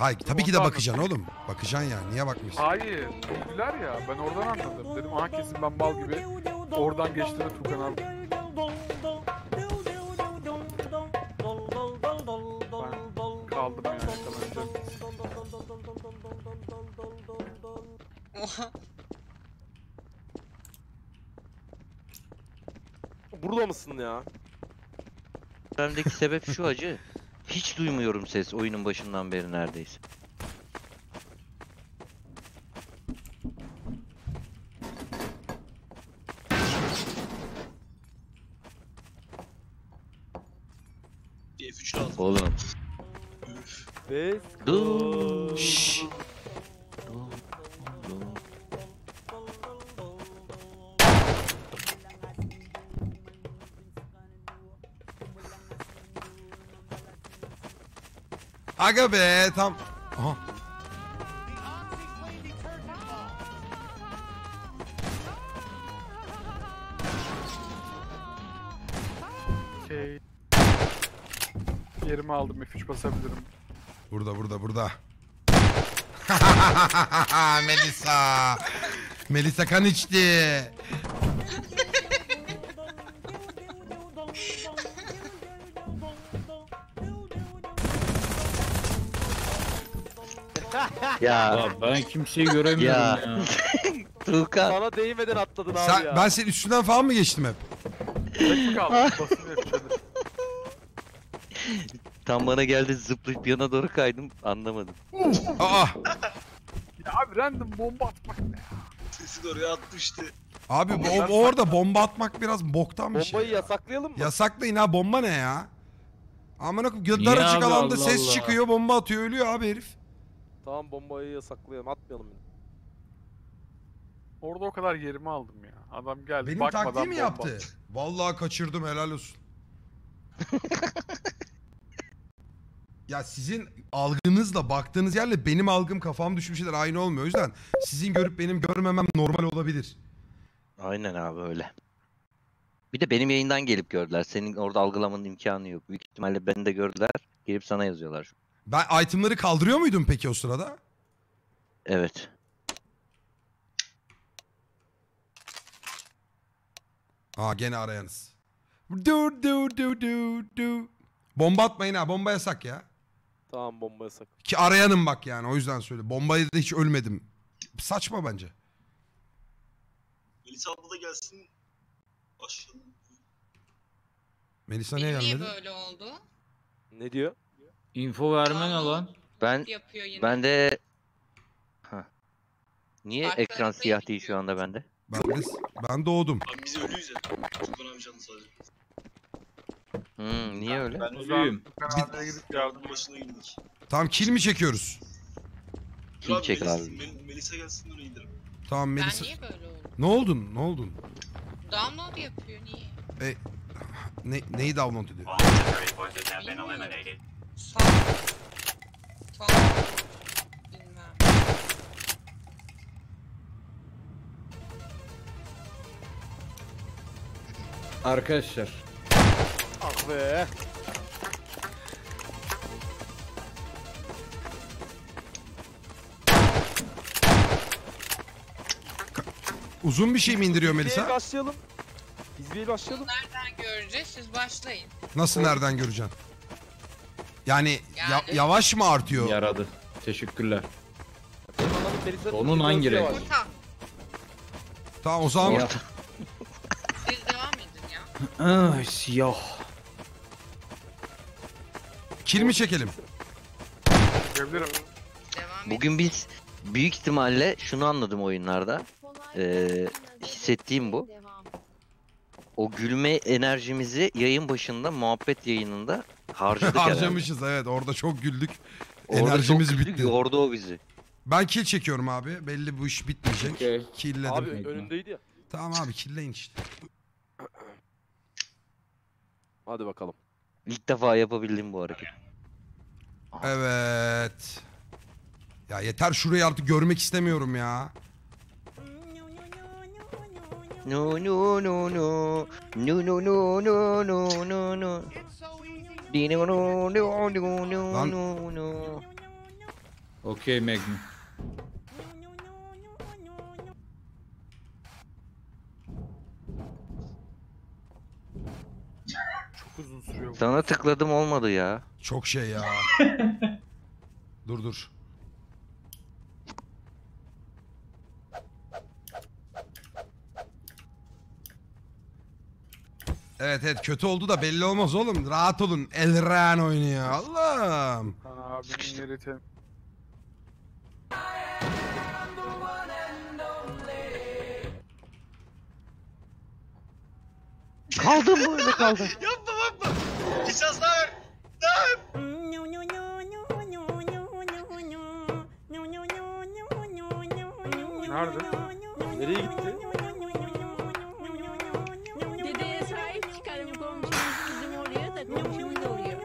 Hayır tabii ki de bakacaksın oğlum. Bakacaksın yani, niye bakmıyorsun? Hayır, güler ya, ben oradan anladım. Dedim aha kesin ben bal gibi oradan geçtiğinde Tuğkan abi. Ben kaldım yani, kalınca. Burada mısın ya? Bendeki sebep şu acı. Hiç duymuyorum ses oyunun başından beri neredeyse. DF3 lazım. Oğlum. Beskot. Şşş. Aga be tam. Aha. Okay. Yerimi aldım, F3 basabilirim. Burada. Melisa. Melisa kan içti. Ya ben kimseyi göremiyorum ya. Tuğkan. Sana değmeden atladın sen, abi ya. Ben senin üstünden falan mı geçtim hep? Tam bana geldi, zıplayıp yana doğru kaydım, anlamadım. Aa. Ya abi random bomba atmak ne ya? Sesi doğruya atmıştı. Abi orada bomba atmak biraz boktan bir şey. Bombayı yasaklayalım mı? Yasaklayın ha, bomba ne ya? Aman akım daracık alanda ses çıkıyor, bomba atıyor, ölüyor abi herif. Tamam bombayı yasaklayalım, atmayalım. Orada o kadar yerimi aldım ya. Adam geldi benim bakmadan bomba. Benim taktiği mi yaptı? Vallahi kaçırdım, helal olsun. Ya sizin algınızla baktığınız yerle benim algım, kafam düşmüş şeyler aynı olmuyor. O yüzden sizin görüp benim görmemem normal olabilir. Aynen abi öyle. Bir de benim yayından gelip gördüler. Senin orada algılamanın imkanı yok. Büyük ihtimalle beni de gördüler. Gelip sana yazıyorlar şu. Ben itemleri kaldırıyor muydum peki o sırada? Evet. Aa gene arayanız. Bomba atmayın ha, bomba yasak ya. Tamam bomba yasak. Ki arayanım bak yani, o yüzden söyle. Bombayla da hiç ölmedim. Saçma bence. Melisa abla da gelsin. Başlayalım. Melisa niye gelmedi? Niye böyle oldu? Ne diyor? Info vermen alan. Ben de ha. Niye farklı ekran siyah değil şu anda bende? Ben doğdum. Abi biz ölüyüz ya. Niye ben, öyle? Ben ölüyüm. Ben gidip yardım başına gidiyoruz. Tam kill mi çekiyoruz? Kim çek abi? Melisa gelsin, onu indirelim. Tamam Melisa. Ben niye böyle oldum? Ne oldun? Download yapıyor niye? Neyi download ediyor? Sağ ol. Bilmem. Arkadaşlar. Ah be. Uzun bir şey mi indiriyor Melisa? Biz başlayalım. Nereden göreceğiz? Siz başlayın. Nasıl nereden göreceksin? Yani yavaş mı artıyor? Yaradı. Teşekkürler. Onun hangi renk? Tamam o zaman. Siz devam edin ya. Ay siyah. Kill mi çekelim? Bugün biz büyük ihtimalle şunu anladım oyunlarda. Hissettiğim bu. O gülme enerjimizi yayın başında, muhabbet yayınında harcadık. Harcamışız herhalde. Evet, orada çok güldük. Orada enerjimiz çok güldük, bitti. Orada o bizi. Ben kill çekiyorum abi. Belli bu iş bitmeyecek. Okay. Killedim. Abi önündeydi ya. Tamam abi killeyin işte. Hadi bakalım. İlk defa yapabildim bu hareketi. Evet. Ya yeter, şurayı artık görmek istemiyorum ya. Lan Okey Magnum. Çok uzun sürüyor. Sana tıkladım olmadı ya. Çok şey ya. Dur. Evet kötü oldu da belli olmaz oğlum. Rahat olun. Elraenn oynuyor. Allah'ım. Kaldım böyle kaldım. Yapma bakma. Biraz daha ver. Daha ver. Nerede? Nereye gitti? Dedeye sahip çıkarım komşumuz bizim oraya da komşumuz oluyor.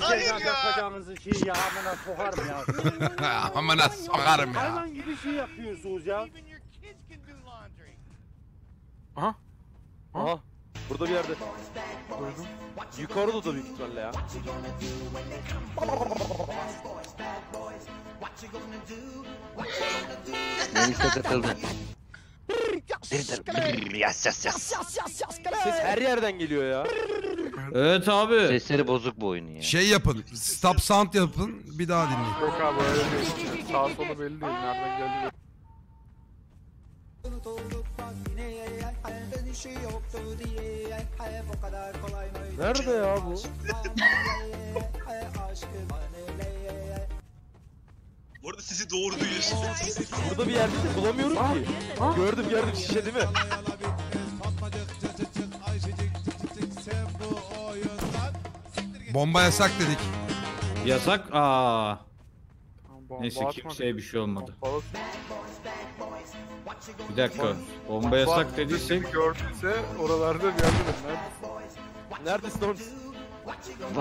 Hayır ya! Yapacağınızı şey ya amına sokarım ya. Amına sokarım ya. Hayvan gibi şey yapıyorsunuz ya. Aha. Aha. Burada bir yerde. Gördüm. Yukarıda da büyük ihtimalle ya. Melisa katıldı. Ses her yerden geliyor ya. Evet abi. Sesleri bozuk bu oyunu ya. Şey yapın, stop sound yapın, bir daha dinleyin. Yok abi öyle değil. Sağ solu belli değil, nereden geldi? Nerede ya bu? Bu arada sizi doğru duyuyorsun. Burada bir yerde bulamıyorum ki. Gördüm şişe değil mi? Bomba yasak dedik. Yasak? Aa. Neyse kimseye bir şey olmadı. Bir dakika. Bomba yasak dediysek gördüyse oralarda bir yerde. Neredesin orası?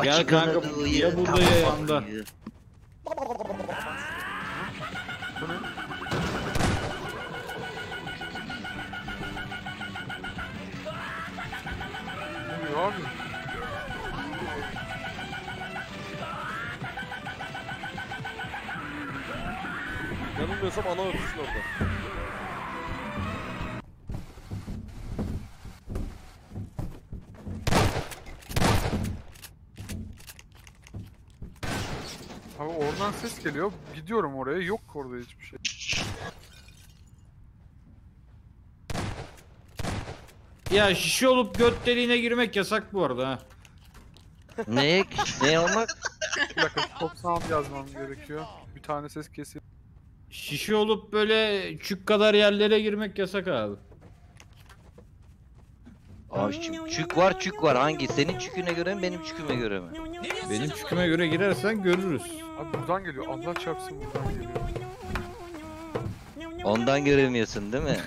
Gel kanka ya burada ya yanında. Yanılmıyorsam ana örtüsün orada. Abi oradan ses geliyor. Gidiyorum oraya. Yok orada hiçbir şey. Ya şişe olup göt deliğine girmek yasak bu arada ha. Ne olmak? Bir dakika top sound yazmam gerekiyor. Bir tane ses keseyim. Şişe olup böyle çük kadar yerlere girmek yasak abi. Aa çük var hangi? Senin çüküne göre mi benim çüküme göre mi? Benim çüküme göre girersen görürüz. Abi buradan geliyor. Allah çarpsın buradan geliyor. Ondan göremiyorsun değil mi?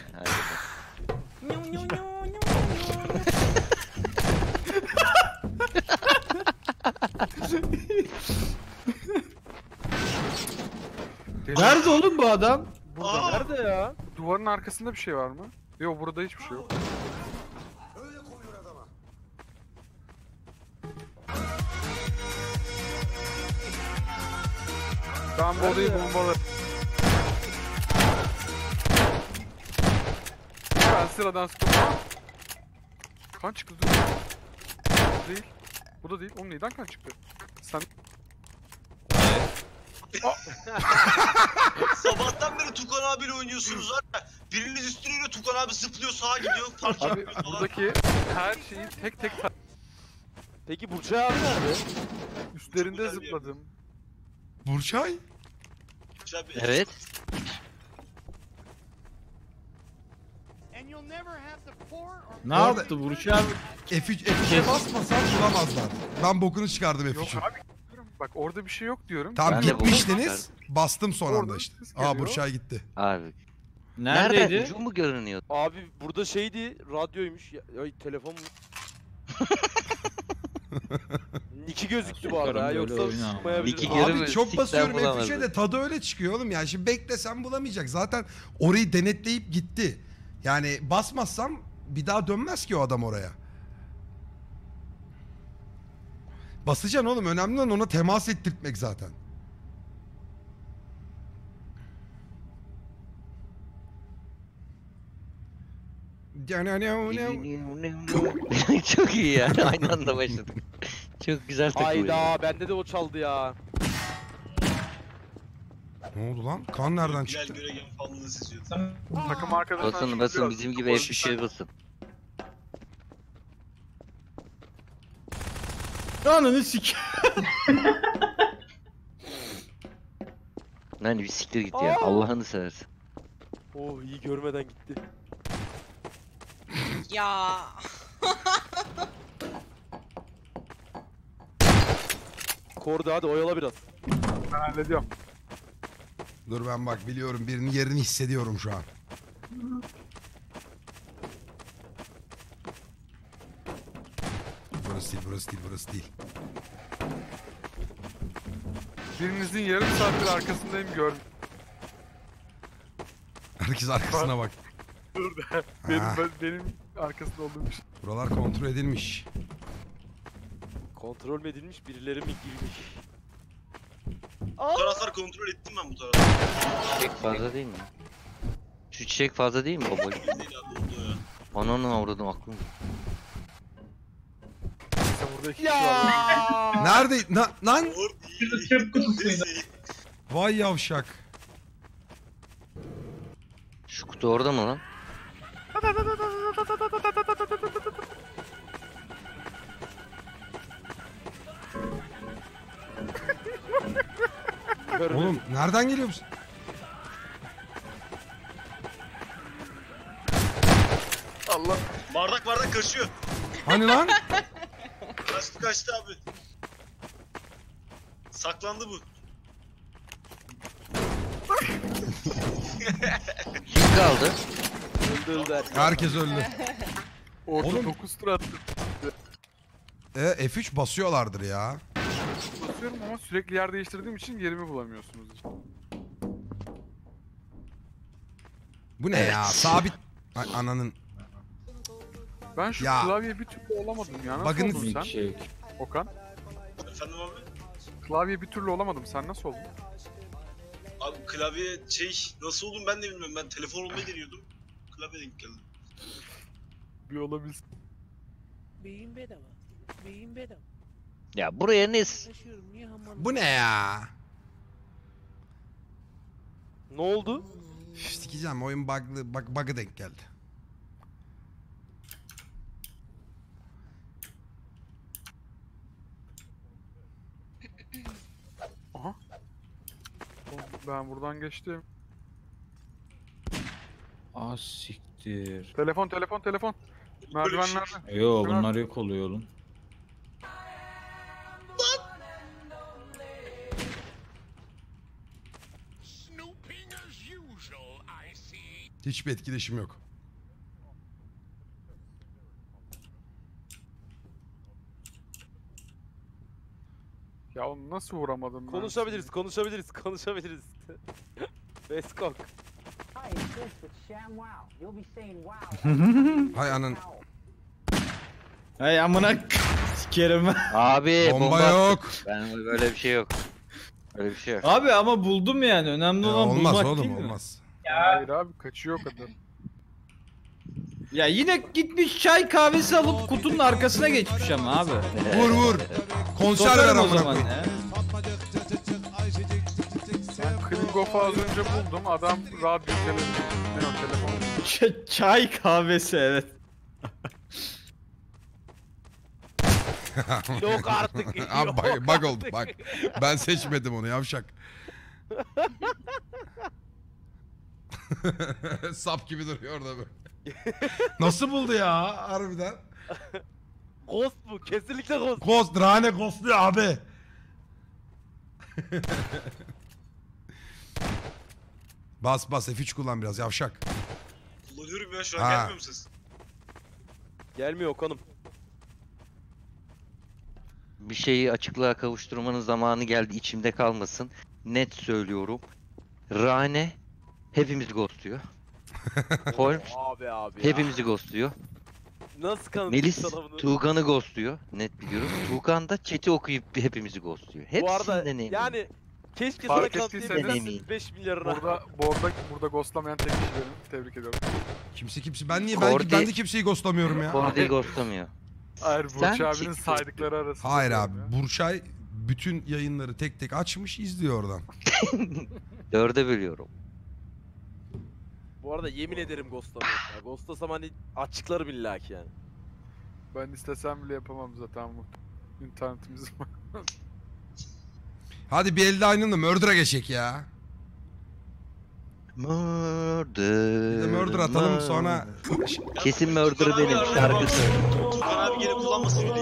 Nerede oğlum bu adam? Burada. Nerede ya? Duvarın arkasında bir şey var mı? Yok burada hiçbir şey yok. Öyle koyuyor adama. Ben bu odayı bombalarım. Ben sıradan sıkıyorum. Kan çıktı. Bu değil. Bu da değil. Onun neyden kan çıktı? Sen... Sabahtan beri Tuğkan abiyle oynuyorsunuz zaten. Biriniz üstüne Tuğkan abi zıplıyor sağa gidiyor fark etmiyor falan. Buradaki her şeyi tek. Peki Burçay abi nerede? Üstlerinde zıpladım. Burçay? Evet. Ne yaptı Burçay abi? F3'e basmasan bulamazlar. Ben bokunu çıkardım F3'ü. Bak orada bir şey yok diyorum. Tam gitmiştiniz. Bastım son anda işte. Aa Burçay gitti. Abi. Neredeydi? Ucu mu görünüyordu? Abi burada şeydi, radyoymuş. Ay telefon mu? Niki gözüktü bu arada. Yoksa sıkmayabilirim. Abi çok basıyorum F3'e de tadı öyle çıkıyor oğlum. Yani şimdi beklesem bulamayacak. Zaten orayı denetleyip gitti. Yani basmazsam bir daha dönmez ki o adam oraya. Basacaksın oğlum. Önemli olan ona temas ettirtmek zaten. Çok iyi ya. Aynı anda başladık. Çok güzel takılıyor. Hayda bende de o çaldı ya. Ne oldu lan? Kan nereden çıktı? Takım arkadaşlar. Basın basın bizim gibi hep bir şey basın. Ananı sik. Lan bir siktir git ya. Allah'ını seversin. Oh iyi görmeden gitti. Ya. Kordi hadi oyala biraz. Ben hallediyorum. Dur ben bak biliyorum birinin yerini hissediyorum şu an. Burası değil, burası değil, burası değil. Birinizin yarım saattir arkasındayım gördüm. Herkes arkasına bak. Dur da benim arkasında olduğum şey. Buralar kontrol edilmiş. Kontrol mü edilmiş, birileri mi girmiş? Bu tarafları kontrol ettim ben bu tarafları. Çiçek fazla değil mi? Şu çiçek fazla değil mi baba? Ananı avradım aklım. Ya. Nerede? Lan? Vay yavşak. Şu kutu orada mı lan? Oğlum nereden geliyor musun? Allah. Bardak kaçıyor. Hani lan? Kaçtı abi. Saklandı bu. Kim kaldı? Öldü. Herkes öldü. Orada 9 tur attı. F3 basıyorlardır ya. Basıyorum ama sürekli yer değiştirdiğim için yerimi bulamıyorsunuz. Bu ne ya? Sabit. Ay, ananın. Ben şu klavyeyi bir türlü olamadım ya. Nasıl oldun sen? Şey. Okan. Efendim abi? Klavyeyi bir türlü olamadım. Sen nasıl oldun? Abi klavye nasıl oldum ben de bilmiyorum. Ben telefon olmayı deniyordum. Klavye denk geldim. Bir olabilsin. Beyin bedava. Beyin bedava. Ya buraya bu ne ya? Ne oldu? Sikeceğim oyun bug'lı. Bug'a denk geldi. Ben buradan geçtim. Ah siktir. Telefon. Merdivenlerde. Yo bunlar yok oluyor oğlum. Hiçbir etkileşim yok. Ya onu nasıl vuramadım ben? Konuşabiliriz. Beskot. Hay anın. Hay amına sikerim. Abi bomba yok. Ben böyle bir şey yok. Böyle bir şey yok. Abi ama buldum yani. Önemli olan bulmak değil mi? Olmaz oğlum olmaz. Hayır abi kaçıyor kadın. Ya yine gitmiş çay kahvesi alıp kutunun arkasına geçmiş ama abi. Vur. Konser ver amına koyayım. Ben Kringof'u az önce buldum. Adam radyo telefonu. Çay kahvesi evet. Yok artık. Bak oldu bak. Ben seçmedim onu yavşak. Sap gibi duruyor orada böyle. Nasıl buldu ya harbiden? Ghost bu kesinlikle ghost. Ghost Rane ghostluyor abi. Bas F3 kullan biraz yavşak. Kullanıyorum ya şu an gelmiyor musunuz? Gelmiyor Okan'ım. Bir şeyi açıklığa kavuşturmanın zamanı geldi içimde kalmasın. Net söylüyorum. Rane hepimiz ghostluyor. Abi hepimizi ghostluyor. Nasıl kanıtlı Melis Tuğkan'ı ghostluyor. Net biliyorum. Tuğkan da chat'i okuyup hepimizi ghostluyor. Hepsinde neymiş? Yani Keşke sana kalktıysanız 5 milyarına. Burada ghostlamayan tek kişi benim. Tebrik ediyorum. Kimse ben niye Kordi... ben de kimseyi ghostlamıyorum ya. Kordi ghostlamıyor. Hayır, Burçay abinin saydıkları arasında. Hayır abi ya. Burçay bütün yayınları tek tek açmış izliyor oradan. 4'e bölüyorum. Bu arada yemin ederim ghostlamıyorum ya. Ghostlasam hani açıkları billaki yani. Ben istesem bile yapamam zaten bu. İnternetimizin bakmaz. Hadi bir elde aynında Murder'a geçecek ya. Murder. Murder atalım murder. Sonra... Kesin Murder benim şarkısı. Tuğkan abi geri kullanmasın bile.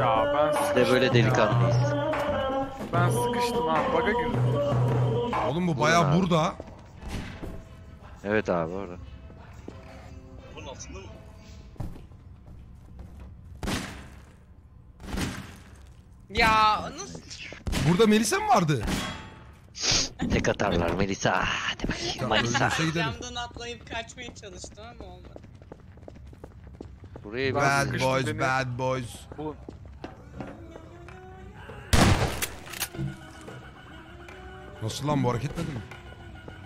Ya ben sıkıştım ya. Böyle delikanlıyız. Ben sıkıştım ha, bug'a girdim. Oğlum bu bayağı burada. Evet abi orada. Bunun altında mı? Ya nasıl? Burada Melisa mı vardı? Tek atarlar Melisa. Hadi bakayım Melisa. Camdan atlayıp kaçmaya çalıştım ama olmadı. Buraya bad boys, bad boys. Bulun. Nasıl lan bu hareketmedi mi?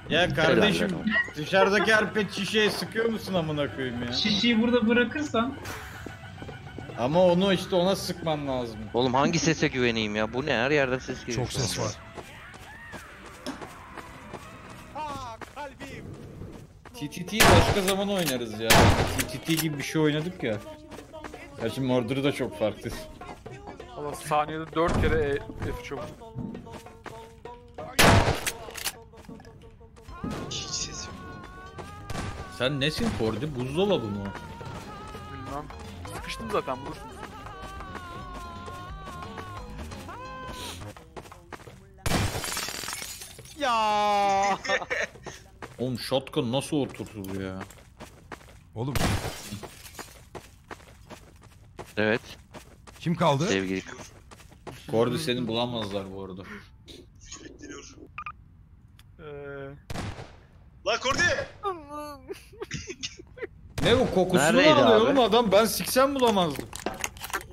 Ya kardeşim dışarıdaki her pet şişeye sıkıyor musun amına koyayım ya? Şişeyi burada bırakırsan. Ama onu işte ona sıkman lazım. Oğlum hangi sese güveneyim ya? Bu ne? Her yerden ses geliyor. Çok ses var. Aa kalbim. TTT'yi başka zaman oynarız ya. TTT gibi bir şey oynadık ya. Ya şimdi Murder'ı da çok farklı. Ama saniyede 4 kere F3 oldu. Hiç ses yok. Sen nesin Kordi? Buzdolabı mı? Bilmem. Sıkıştım zaten burası. Ya. Oğlum shotgun nasıl oturtuldu ya? Oğlum. Evet. Kim kaldı? Sevgili. Kordi seni bulamazlar bu arada. La Kordi! Ne bu kokusunu alıyor oğlum adam, ben siksem bulamazdım.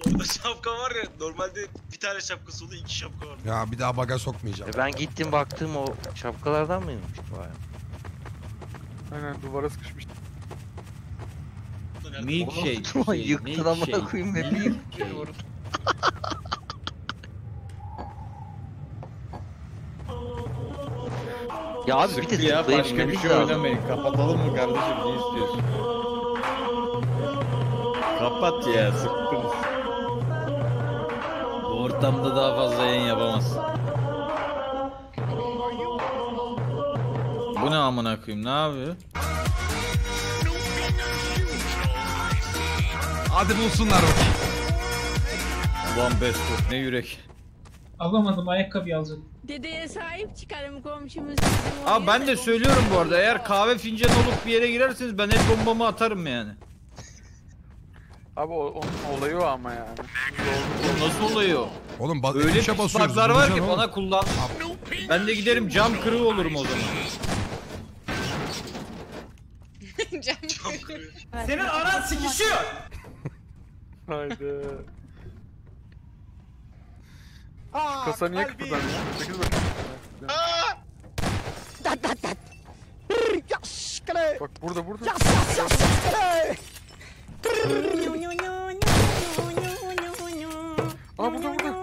Orada şapka var ya, normalde bir tane şapkası oldu, 2 şapka var. Ya bir daha baga sokmayacağım. Ben gittim baktım, o şapkalardan mıymış baya? Aynen, duvara sıkışmıştı. Milkshake. Yıktın amına koyayım ne bileyim. Ya abi bir de ya, başka bir şey oynamayın. Kapatalım mı kardeşim? Ne istiyorsun? Kapat ya, sıktınız. Bu ortamda daha fazla yayın yapamazsın. Bu ne amına koyayım? Ne yapıyor? Hadi bulsunlar bakayım. Ulan Beskot ne yürek. Alamadım, ayakkabı alacağım. Dedeye sahip çıkarım komşumuz. Aa ben de söylüyorum bu arada, eğer kahve fincanı olup bir yere girerseniz ben hep bombamı atarım yani. Abi onun olayı o ama yani. Nasıl olayı o? Oğlum bak öyle pisaklar var ki bana kullan. Ben de giderim cam kırığı olurum o zaman. Cam kırığı. Senin aran sikişiyor. Haydi. Kasa niye kıpırdan ya? 8 bakayım. Dat dat dat. Bak burada. Aa burada.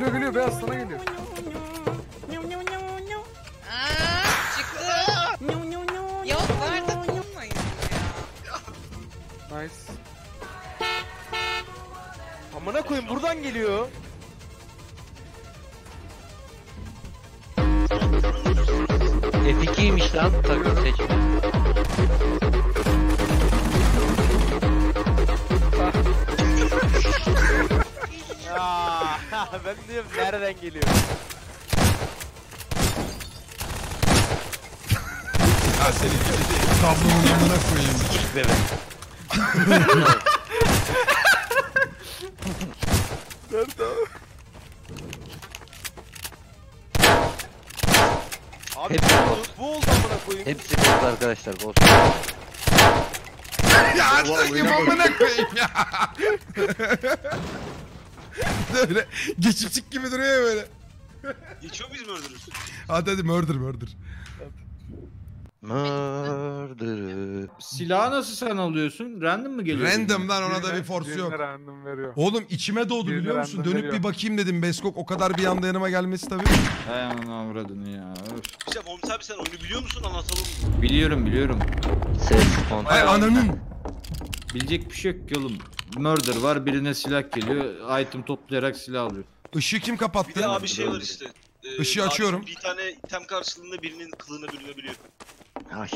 Geliyor be aslana geliyor. Çıktı. Yok artık bulmayın ya. Nice. Amına koyayım buradan geliyor. F2'ymiş lan takım seçme. Ya ben diyorum nereden geliyor? Ya senin gibi tablonun amına koyayım. Sıkışık bebe. Nerede abi? Hepsi bu oldu amına koyayım. Hepsi bu arkadaşlar, bu olsun. Ya atlayayım amına koyayım ya. Böyle geçipçik gibi duruyor böyle. Geçiyor muyuz murder'ı? Hadi murder. Murder. Silahı nasıl sen alıyorsun? Random mı geliyor? Random lan, ona da bir force yok. Random veriyor. Oğlum içime doğdu biliyor musun? Dönüp veriyor. Bir bakayım dedim. Beskok o kadar bir anda yanıma gelmesi tabii. Hay aman avradını ya. Öf. Omuz abi sen oyunu biliyor musun? Anlatalım mı? Biliyorum. Ses kontrol. Hay ananın. Bilecek bir şey yok oğlum. Murder var, birine silah geliyor. Item toplayarak silah alıyor. Işığı kim kapattı? Bir de abi şey var işte. Işığı açıyorum. Bir tane item karşılığında birinin kılığına bürünebiliyor. Ay.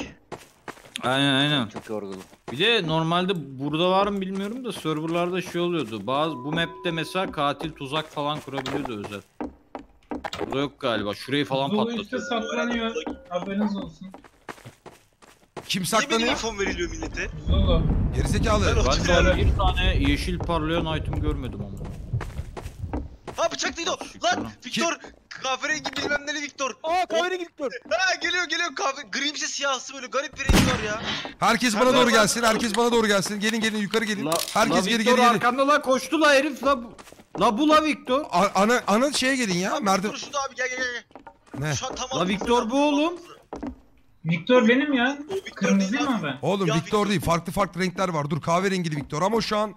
Aynen. Çok yorgunum. Bir de normalde burada var mı bilmiyorum da serverlarda şey oluyordu. Bu map'te mesela katil tuzak falan kurabiliyordu özel. Burada yok galiba. Şurayı falan patlatıyor. Zulu işte saklanıyor. Haberiniz olsun. Kim saklanıyor? Niye benim infom veriliyor millete? Zulu. Gerizekalı. Ben bir tane yeşil parlayan item görmedim ama. Ha bıçaklıydı o. Lan Viktor. Kahverengi bilmem neli Viktor. Aa kahverengi Viktor. Ha geliyor kahve. Gri bir şey siyahsı böyle garip bir rengi var ya. Herkes bana doğru gelsin. Gelin yukarı gelin. Herkes geri. Viktor arkamda la koştu la herif la. La bu la Viktor. Ana şeye gelin ya. Merdiven. Dur şurada abi gel. Ne? La Viktor bu oğlum. Viktor benim ya. Kırmızı değil mi ben? Oğlum Viktor değil. Farklı renkler var. Dur kahverengili Viktor ama şu an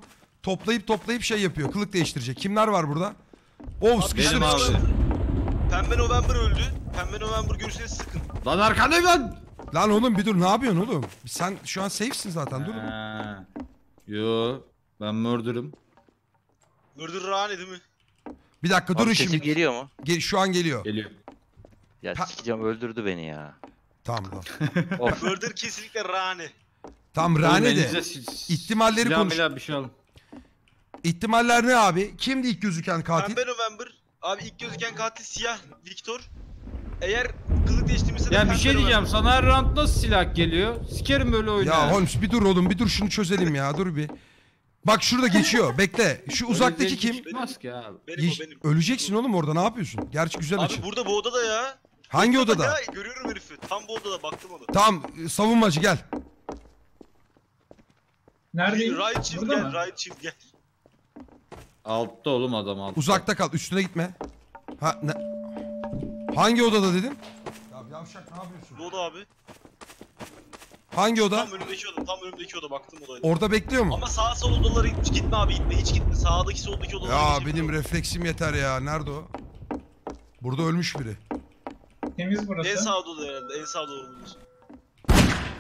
toplayıp şey yapıyor. Kılık değiştirecek. Kimler var burada? Oh sıkıştı. Pembe November öldü. Pembe November görürseniz sıkın. Lan arkanda lan! Lan oğlum bir dur, ne yapıyorsun oğlum? Sen şu an safe'sin zaten, dur. Yo, ben murder'ım. Murder Rane değil mi? Bir dakika abi, dur işim. Sesim geliyor mu? Şu an geliyor. Geliyor. Ya sikeceğim, öldürdü beni ya. Tamam. Murder kesinlikle Rane. Tam Rane de. İhtimalleri konuşalım. Bir şey alalım. İhtimaller ne abi? Kimdi ilk gözüken katil? Pembe November. Abi ilk gözüken katil siyah Viktor. Eğer kılık değiştirmişse de... Ya bir şey diyeceğim var. Sana her round nasıl silah geliyor? Sikerim böyle oyunu. Ya Holmes bir dur oğlum, bir dur şunu çözelim ya, dur bir. Bak şurada geçiyor, bekle. Şu uzaktaki kim? Benim. Öleceksin oğlum orada, ne yapıyorsun? Gerçi güzel açın. Abi burada bu odada ya. Hangi odada? Ya, görüyorum herifi. Tam bu odada, baktım ona. Tamam savunmacı gel. Neredeyim? Right shift gel, right shift gel. Altta oğlum adam, altta. Uzakta kal, üstüne gitme. Ha ne? Hangi odada dedim? Ya yavşak ne yapıyorsun? Bu oda abi. Hangi oda? Tam önümdeki oda baktım odaya. Orada bekliyor mu? Ama sağa sol odalara gitme abi, gitme hiç gitme. Sağdaki soldaki odalara gitme. Ya benim refleksim yeter ya. Nerede o? Burada ölmüş biri. Temiz burası. En sağda oda herhalde. En sağda oda bulursun.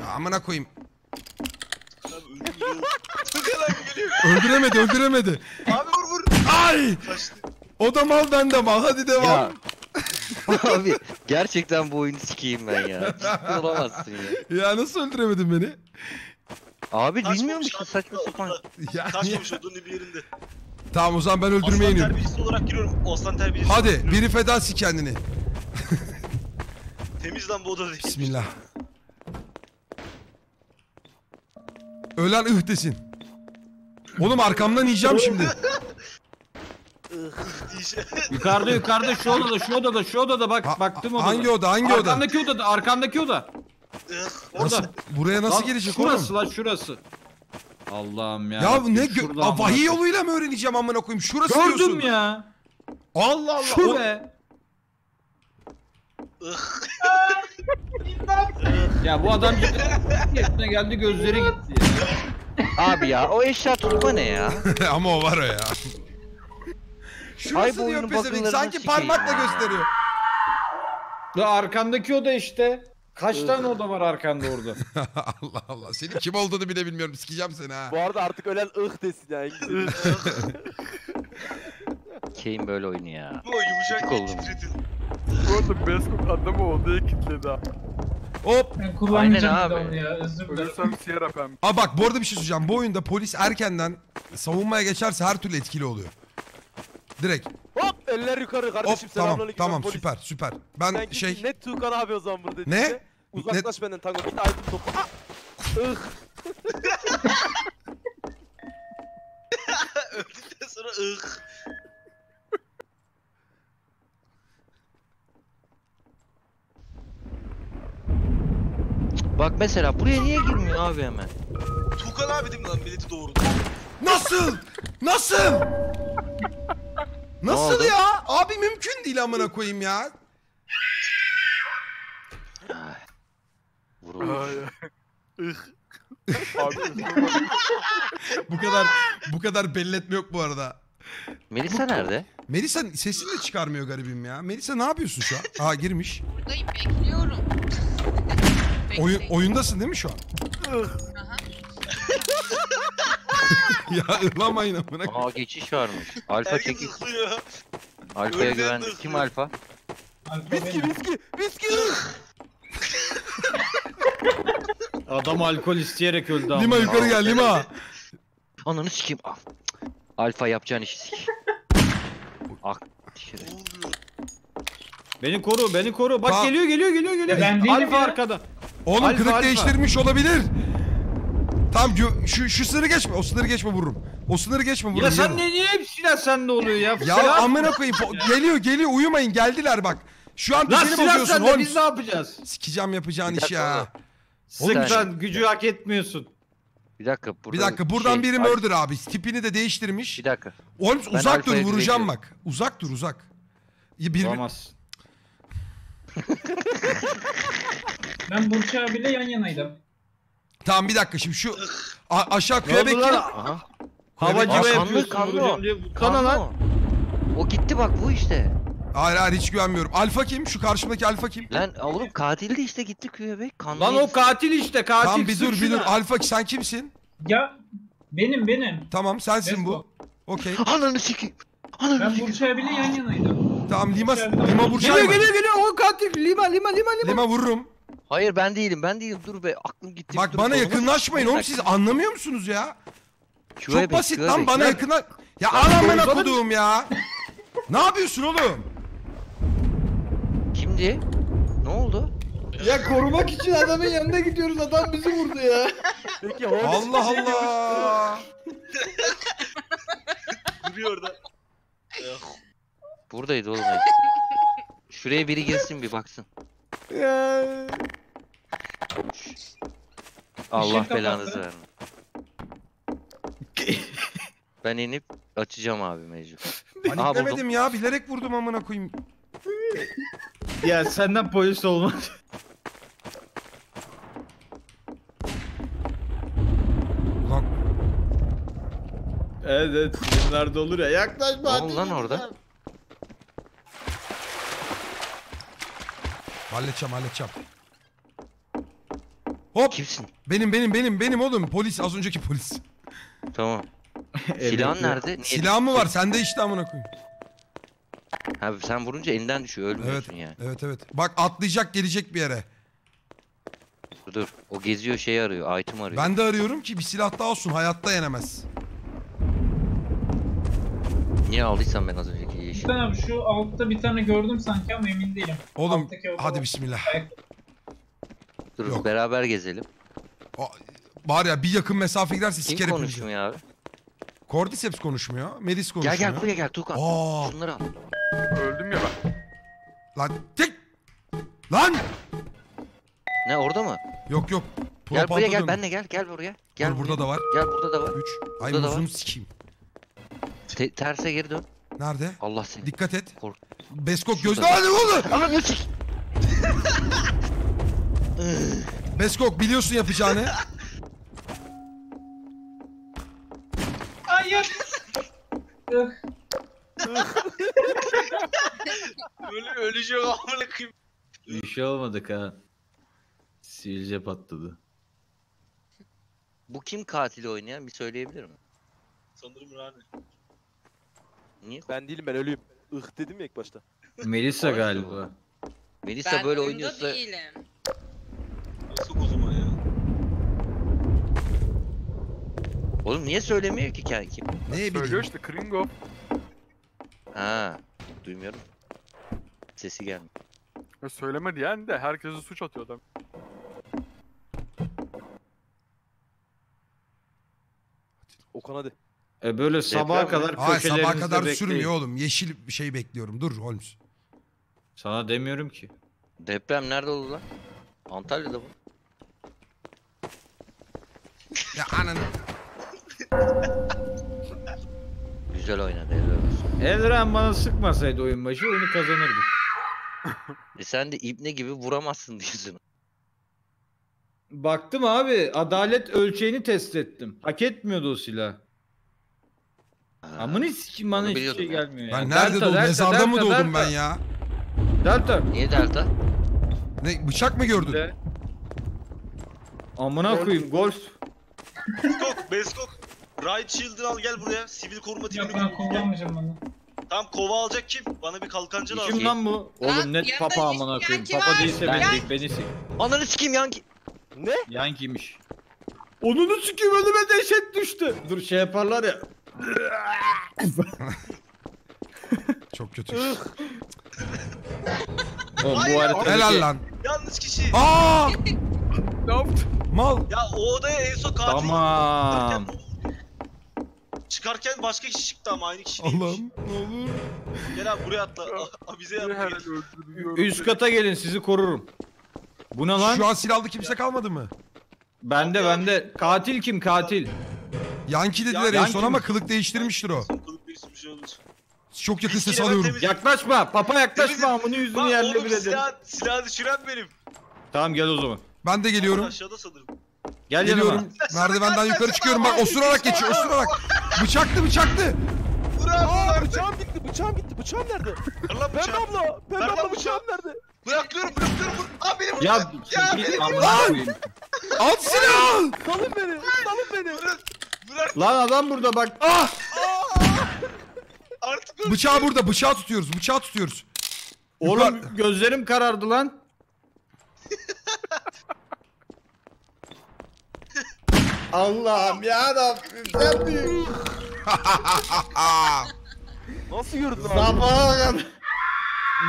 Ya amına koyayım. Öldüremedi. Abi vur. Ay! O da mal, ben de mal. Hadi devam. Ya. Abi gerçekten bu oyunu sikeyim ben ya. Ciddi olamazsın ya. Ya nasıl öldüremedin beni? Abi bilmiyor musun saçma sapan? Ya kaçmamış olduğun bir yerinde. Tamam o zaman ben öldürmeye iniyorum. Aslan terbiyesi olarak giriyorum. Hadi biri feda sik kendini. Temiz lan bu odada. Bismillah. Ölen ıh desin. Oğlum arkamdan yiyeceğim şimdi. yukarıda şu odada bak, baktım odada. Hangi oda? Arkamdaki oda. Orada. Buraya nasıl lan, gelecek oğlum? Şurası. Allah'ım ya. Ya ne vahiy yoluyla mı öğreneceğim amına koyayım? Şurası diyorsun. Gördüm ya. Allah Allah. Ya bu adam gitti. Geldi gözleri gitti. Abi ya o eşya tutma ne ya? Ama o var o ya. Şurası diyor pezevenk, sanki parmakla gösteriyor. Ya arkamdaki oda işte. Kaç tane oda var arkanda orada? Allah Allah, senin kim olduğunu bile bilmiyorum, sikeceğim seni ha. Bu arada artık ölen ıh desin ya. Kane böyle oyunu ya. Bu yumuşak titredin. Oğlum Beskot adamı odaya kilitledi ha. Hop. Ben kullanmayacağım onu ya. Özür dilerim. Aa bak bu arada bir şey söyleyeceğim. Bu oyunda polis erkenden savunmaya geçerse her türlü etkili oluyor. Direkt. Hop eller yukarı kardeşim. Hop, tamam süper. Ben şey. Net Tuğkan abi o zaman burada. Ne? Uzaklaş benden tango. Bir de aydın topu. Öldükten sonra Bak mesela buraya niye girmiyor abi hemen? Tuğkan abi değil mi lan milleti doğurdu? Nasıl? Nasıl? Nasıl ya? Abi mümkün değil amına koyayım ya. bu kadar belli etme yok bu arada. Melisa nerede? Melisa sesini de çıkarmıyor garibim ya. Melisa ne yapıyorsun şu an? Aha girmiş. Buradayım, bekliyorum. Oyundasın değil mi şu an? Ya ırlamayın amına. Aa geçiş varmış. Alfa çekik. Alfa'ya güvendik. Kim Alfa? Viski. Adam alkol isteyerek öldü ama. Lima yukarı gel Lima. Ananı sikeyim. Alfa yapacağın işi sik. Ak dişi. Beni koru. Bak geliyor. Alfa arkada. Oğlum Alfa, kırık Alfa. Değiştirmiş olabilir. Tam şu sınırı geçme. O sınırı geçme vururum. Ya sen ne niye silah sende oluyor ya? Ya amına koyayım. Geliyor uyumayın geldiler bak. Şu an düzeni bozuyorsun oğlum. Biz ne yapacağız? Sikeceğim yapacağın iş ya. Sıktan gücü hak etmiyorsun. Bir dakika buradan şey, biri murder abi. Tipini de değiştirmiş. Bir dakika. Oğlum uzak dur vuracağım bak. Uzak dur. Olmaz. Ben Burçay abiyle yan yanaydım. Tamam bir dakika şimdi şu aşağı köye bekliyor. Havacıma yapıyorsun. Kana lan. O gitti bak bu işte. Hayır hiç güvenmiyorum. Alfa kim? Şu karşımdaki Alfa kim? Lan oğlum katildi işte gitti köye bek. Lan o katil işte katil. Tamam bir dur. Alfa sen kimsin? Ya benim. Tamam sensin Beskot. Bu. Okey. Ananı sikeyim. Ben Burçay'a bile yan yanaydım. Tamam Lima Burçay mı? Geliyor o katil. Lima. Lima vururum. Hayır ben değilim dur be aklım gitti. Bak bana yakınlaşmayın oğlum siz anlamıyor musunuz ya? Çok basit lan bana yakınlaş. Ya anamına koduğum ya. Ne yapıyorsun oğlum? Kimdi? Ne oldu? Ya korumak için adamın yanına gidiyoruz adam bizi vurdu ya. Peki, Allah Allah. Duruyor orada. Buradaydı oğlum. Şuraya biri girsin bir baksın. Allah belanızı versin. Ben inip açacağım abi mecbur. Ben demedim ya bilerek vurdum amına koyayım. Ya senden polis olmaz. Ulan. Evet bunlar da olur ya yaklaşma. Ol lan orada. Halledeceğim. Hop. Kimsin? Benim oğlum polis az önceki polis. Tamam. Silahın nerede? Niye? Silahın mı var? Sende işte amına koyayım. Abi sen vurunca elinden düşüyor ölmüyorsun evet, yani. Evet. Bak atlayacak gelecek bir yere. Dur. O geziyor şey arıyor. Item arıyor. Ben de arıyorum ki bir silah daha olsun. Hayatta yenemez. Niye aldıysam ben az önceki yeşil. Sen abi şu altta bir tane gördüm sanki ama emin değilim. Oğlum hadi bismillah. Dur beraber gezelim. Var ya bir yakın mesafe giderse sikerim. Kim konuşmuyor abi? Kordi hep konuşmuyor. Melis konuşuyor. Gel buraya gel Tuğkan. Şunları al. Öldüm ya ben. Lan! Ne orada mı? Yok. Gel buraya gel benle gel buraya. Gel dur, buraya. Burada da var. Gel burada da var. 3. Ay muzunu sikeyim. Terse geri dön. Nerede? Allah seni. Dikkat et. Beskot gözle hadi oğlum. Ana ne sik. Beskot biliyorsun yapacağını. Öleceğim amına koyayım. Bir şey olmadık ha. Sivilce patladı. Bu kim katili oynayan bir söyleyebilir mi? Sanırım Rane. Niye? Ben değilim ben ölüyüm. Dedim ya ilk başta. Melisa galiba. Melisa ben böyle oynuyorsa. Ben değilim. Sok o zaman ya. Oğlum niye söylemiyor ki kendim? Neye biliyor işte Kringo. Ha, duymuyorum. Sesi gelmiyor. Ya söyleme diyen de herkese suç atıyor adam. Okan hadi. Böyle sabaha kadar köşelerimizde bekleyin. Sabaha kadar sürmüyor oğlum. Yeşil bir şey bekliyorum. Dur Holmes. Sana demiyorum ki. Deprem nerede oldu lan? Antalya'da mı? Ya ananı. Güzel oynadı Elraenn. Elraenn bana sıkmasaydı oyun başı oyunu kazanırdık. Sen de ibne gibi vuramazsın diyorsun. Baktım abi, adalet ölçeğini test ettim. Hak etmiyordu o silah. Amına sikim, bana hiçbir şey gelmiyor. Ben nerede doğdum? Mezarda mı doğdum ben ya? Delta. Niye delta? Ne, bıçak mı gördün? Amına koyayım golf. Beskot, Beskot. Right shield'ı al gel buraya. Sivil koruma timini gel. Kullanmayacağım bana. Tam kova alacak kim? Bana bir kalkancı lazım. Kim lan bu? Oğlum net papa amına koyayım. Papa değilse ben değil, beni sik. Ananı sikeyim Yankee. Ne? Yankee'ymiş. Onunu sikeyim, önüme dehşet düştü. Dur şey yaparlar ya. Çok kötü. Oğlum, bu harita helal lan. Yanlış kişi. Aa! Ne yaptın? Mal. Ya o odaya en son katil. Tamam. Çıkarken başka kişi çıktı ama aynı kişi değilmiş. Allah'ım ne olur. Gel abi buraya atla. Bize yardım edin. Üst kata gelin, sizi korurum. Bu ne lan? Şu an silahlı kimse kalmadı mı? Bende bende. Katil kim katil? Yankee dediler en son ama kılık değiştirmiştir o. Kılık değiştirmiş olabilir. Çok yakın ses alıyorum. Yaklaşma. Papa yaklaşma. Amını yüzünü yerle bir edin. Silahı düşüren benim. Tamam gel o zaman. Ben de geliyorum. Aşağıda sanırım. Gel geliyorum. Merdivenden yukarı çıkıyorum. Bak osurarak geçiyor. Osurarak. Bıçaktı bıçaktı. Aa bıçağım gitti. Bıçağım gitti. Bıçağım nerede? Pembe abla. Pembe abla bıçağım nerede? Bırakıyorum bırakıyorum. Aa beni vurdu. Ya beni vurdu. Lan. Al silahı. Salın beni. Salın beni. Lan adam burada bak. Ah. Bıçağı burada. Bıçağı tutuyoruz. Bıçağı tutuyoruz. Oğlum gözlerim karardı lan. Allah'ım ya Rabbim sen büyük. Nasıl yürüdün abi? Sabaha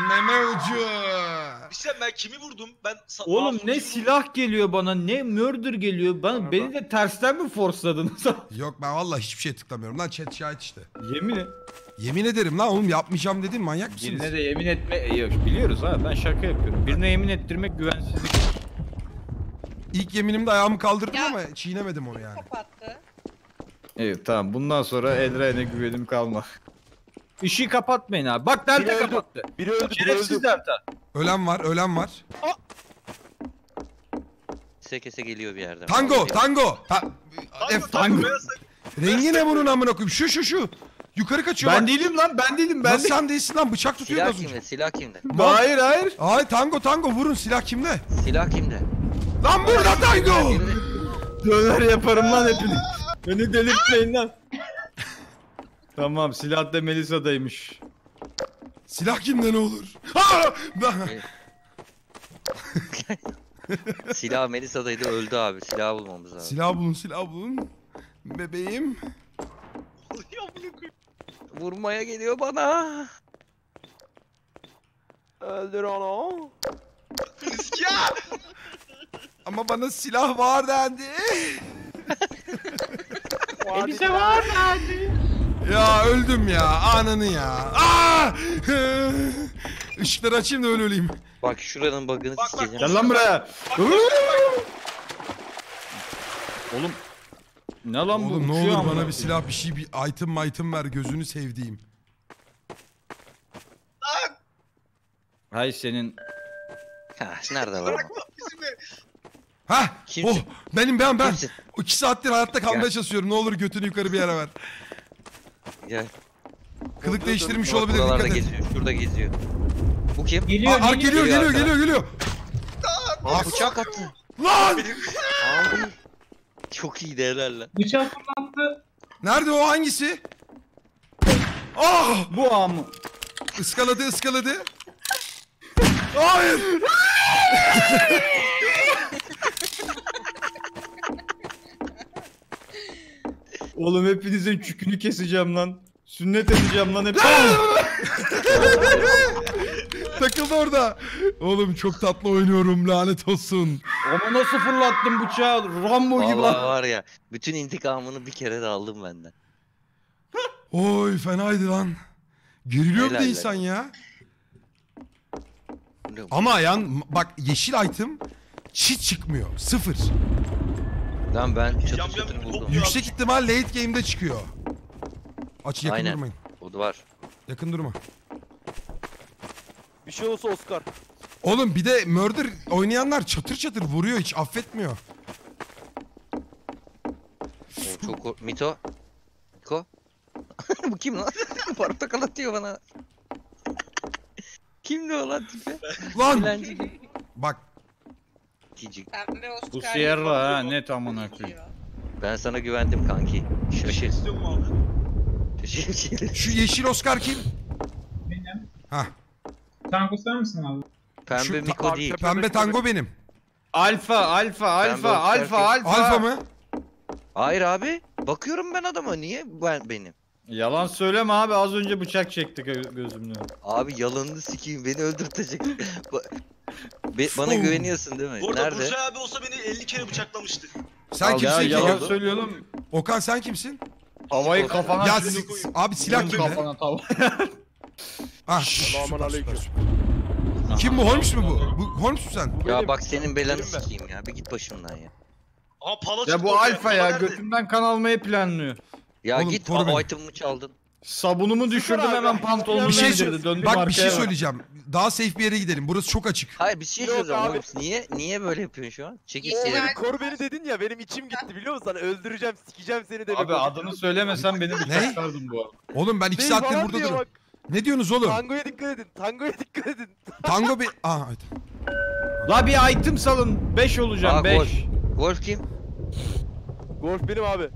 meme ucu. İşte ben kimi vurdum? Ben oğlum ne silah vurdum. Geliyor bana, ne murder geliyor bana. Merhaba. Beni de tersten mi forsladınız? Yok ben vallahi hiçbir şey tıklamıyorum lan, chat şahit işte. Yemin ederim lan oğlum, yapmayacağım dedin, manyak mısınız? Birine de yemin etme. Yok biliyoruz ha, ben şaka yapıyorum. Birine yemin ettirmek güvensizlik. İlk yeminimde ayağımı kaldırdım ya, ama çiğnemedim onu yani. Kapattı. Evet tamam, bundan sonra Elraenn'e güvenim kalma. İşi kapatmayın abi. Bak nerede biri kapattı. Biri öldü. Şerefsiz Delta. Ölen var, ölen var. Aa! Sekese geliyor bir yerden. Tango, tango. Tango. Rengi ne bunun amına koyayım? Şu. Yukarı kaçıyor. Ben bak. Değilim lan. Nasıl sen değilsin lan? Bıçak tutuyor az önce. Silah kimde? Hayır. Ay tango vurun, silah kimde? Lan burada tango. Döner yaparım lan hepiniz. Beni delirtmeyin lan. Tamam, silah da Melisa'daymış. Silah kimde ne olur? Silah Melisa'daydı, öldü abi. Silah bulmamız lazım. Silah bulun. Bebeğim. Vurmaya geliyor bana. Öldür onu. Ya! Ama bana silah var dendi. Elbise var dendi. Ya öldüm ya, ananı ya. Aa! Işıkları açayım da öyle öleyim. Bak şuranın bug'ını sikeceğim. Gel lan buraya. Oğlum. Ne lan oğlum, bu? Ne olur bana bir silah, bir şey, bir item ver gözünü sevdiğim. Lan! Hay senin. Nerede lan? Hah! Oh! Ben! 2 saattir hayatta kalmaya çalışıyorum. Ne olur götünü yukarı bir yere ver. Gel. Kılık değiştirmiş olabilir, dikkat et. Geziyor, şurada geziyor. Bu kim? Geliyor. Aa, bıçak attı. Lan! Abi. Çok iyi değerler lan. Bıçak attı. Nerede o, hangisi? Ah! Bu amı. Iskaladı. Hayır! Oğlum hepinizin çükünü keseceğim lan. Sünnet edeceğim lan hep. Takıldı orada. Oğlum çok tatlı oynuyorum, lanet olsun. Ama nasıl fırlattım bıçağı? Rambo gibi lan. Var ya. Bütün intikamını bir kere de aldım benden. Oy fenaydı lan. Geriliyor da insan ya. Ama yan bak yeşil item hiç çıkmıyor. Sıfır. Lan ben çatı buldum. Yüksek ihtimal late game'de çıkıyor. Aç yakın aynen. Durmayın. O da var. Yakın durma. Bir şey olsa Oscar. Oğlum bir de murder oynayanlar çatır çatır vuruyor, hiç affetmiyor. Çok Mito. Miko. Bu kim lan? Portakal atıyor bana. Kimdi o lan tipi? Lan! Bak. Bu Sierra ha, net amına koyayım. Ben sana güvendim kanki. Şaşır. Şu yeşil Oscar kim? Benim. Hah. Tango sen misin abi? Pembe şu, Miko değil. Pembe tango benim. Alfa. Alfa mı? Hayır abi. Bakıyorum ben adama, niye ben benim? Yalan söyleme abi, az önce bıçak çekti gözümden. Abi yalanını sikeyim, beni öldürtecek. Bana güveniyorsun değil mi? Burada nerede? Burçay abi olsa beni 50 kere bıçaklamıştı. Sen abi kimsin? Ya, yalan söylüyorum. Okan sen kimsin? Havayı kafana. Ya abi silah kimde? Kafana tava. Ah. Selamünaleyküm. Kim bu? Holmes mu bu? Bu Holmes mu sen? Ya bak senin belanı sikeyim ya. Bir git başımdan ya. Aha, ya bu Alfa ya, götümden kan almayı planlıyor. Ya oğlum, git o item'ımı çaldın. Sabunumu düşürdüm abi. Hemen pantolonumu indirdi. Döndüm. Bak bir şey söyleyeceğim. Daha safe bir yere gidelim. Burası çok açık. Hayır bir şey söyleyeceğim. Niye böyle yapıyorsun şu an? Çek isteyelim. Koru beni dedin ya, benim içim gitti biliyor musun? Sana öldüreceğim, sikeceğim seni demek. Abi adını söylemesen beni bıçaklardın bu arada. Oğlum ben 2 saattir burada duruyorum. Ne diyorsunuz oğlum? Tango'ya dikkat edin. Tango bir... Aa hadi. La bir item salın. 5 olacağım 5. Golf kim? Golf benim abi.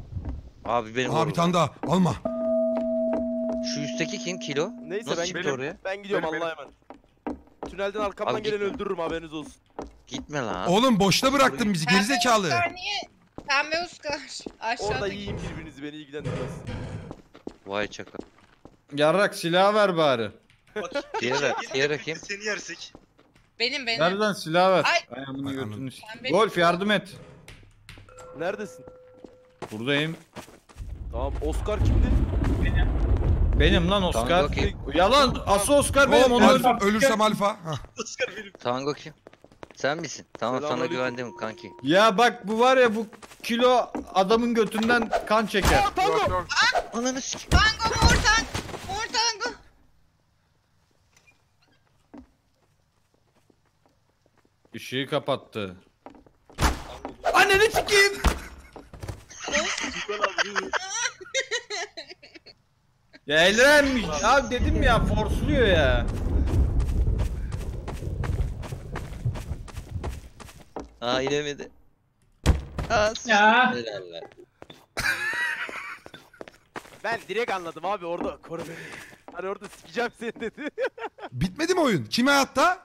Abi benim. Abi tane daha alma. Şu üstteki kim? Kilo? Neyse nasıl ben gidiyorum oraya? Ben gidiyorum Allah'a emanet. Tünelden arkamdan abi gelen gitme. Öldürürüm, haberiniz olsun. Gitme lan. Oğlum boşta bıraktın abi bizi gerizekalı. Sen niye? Pembe Oscar. Aşağıda. Orada yiyeyim birbirinizi, beni ilgilendirmez. Vay çakal. Yarrak silah ver bari. Diğer kim? Seni yersek. Benim. Nereden silah ver? Ay bunu gördünüz. Golf yardım et. Neredesin? Buradayım. Tamam Oscar kimdi? Benim lan Oscar. Tango kim? Yalan asıl Oscar o, benim. Onu ölürsem Alfa. Oscar benim. Tango kim? Sen misin? Tamam sana güvendim kanki. Ya bak bu var ya, bu kilo adamın götünden kan çeker. Aa, Tango! Ananı sikeyim. Tango mortan! Mortango! Işığı kapattı. Ananı sikeyim! Ya Elraenn abi dedim ya, forsluyor ya. Aa inemedi. Aa ya. Ben direkt anladım abi, orada koru beni. Hani orada sikeceğim seni dedi. Bitmedi mi oyun? Kim hayatta?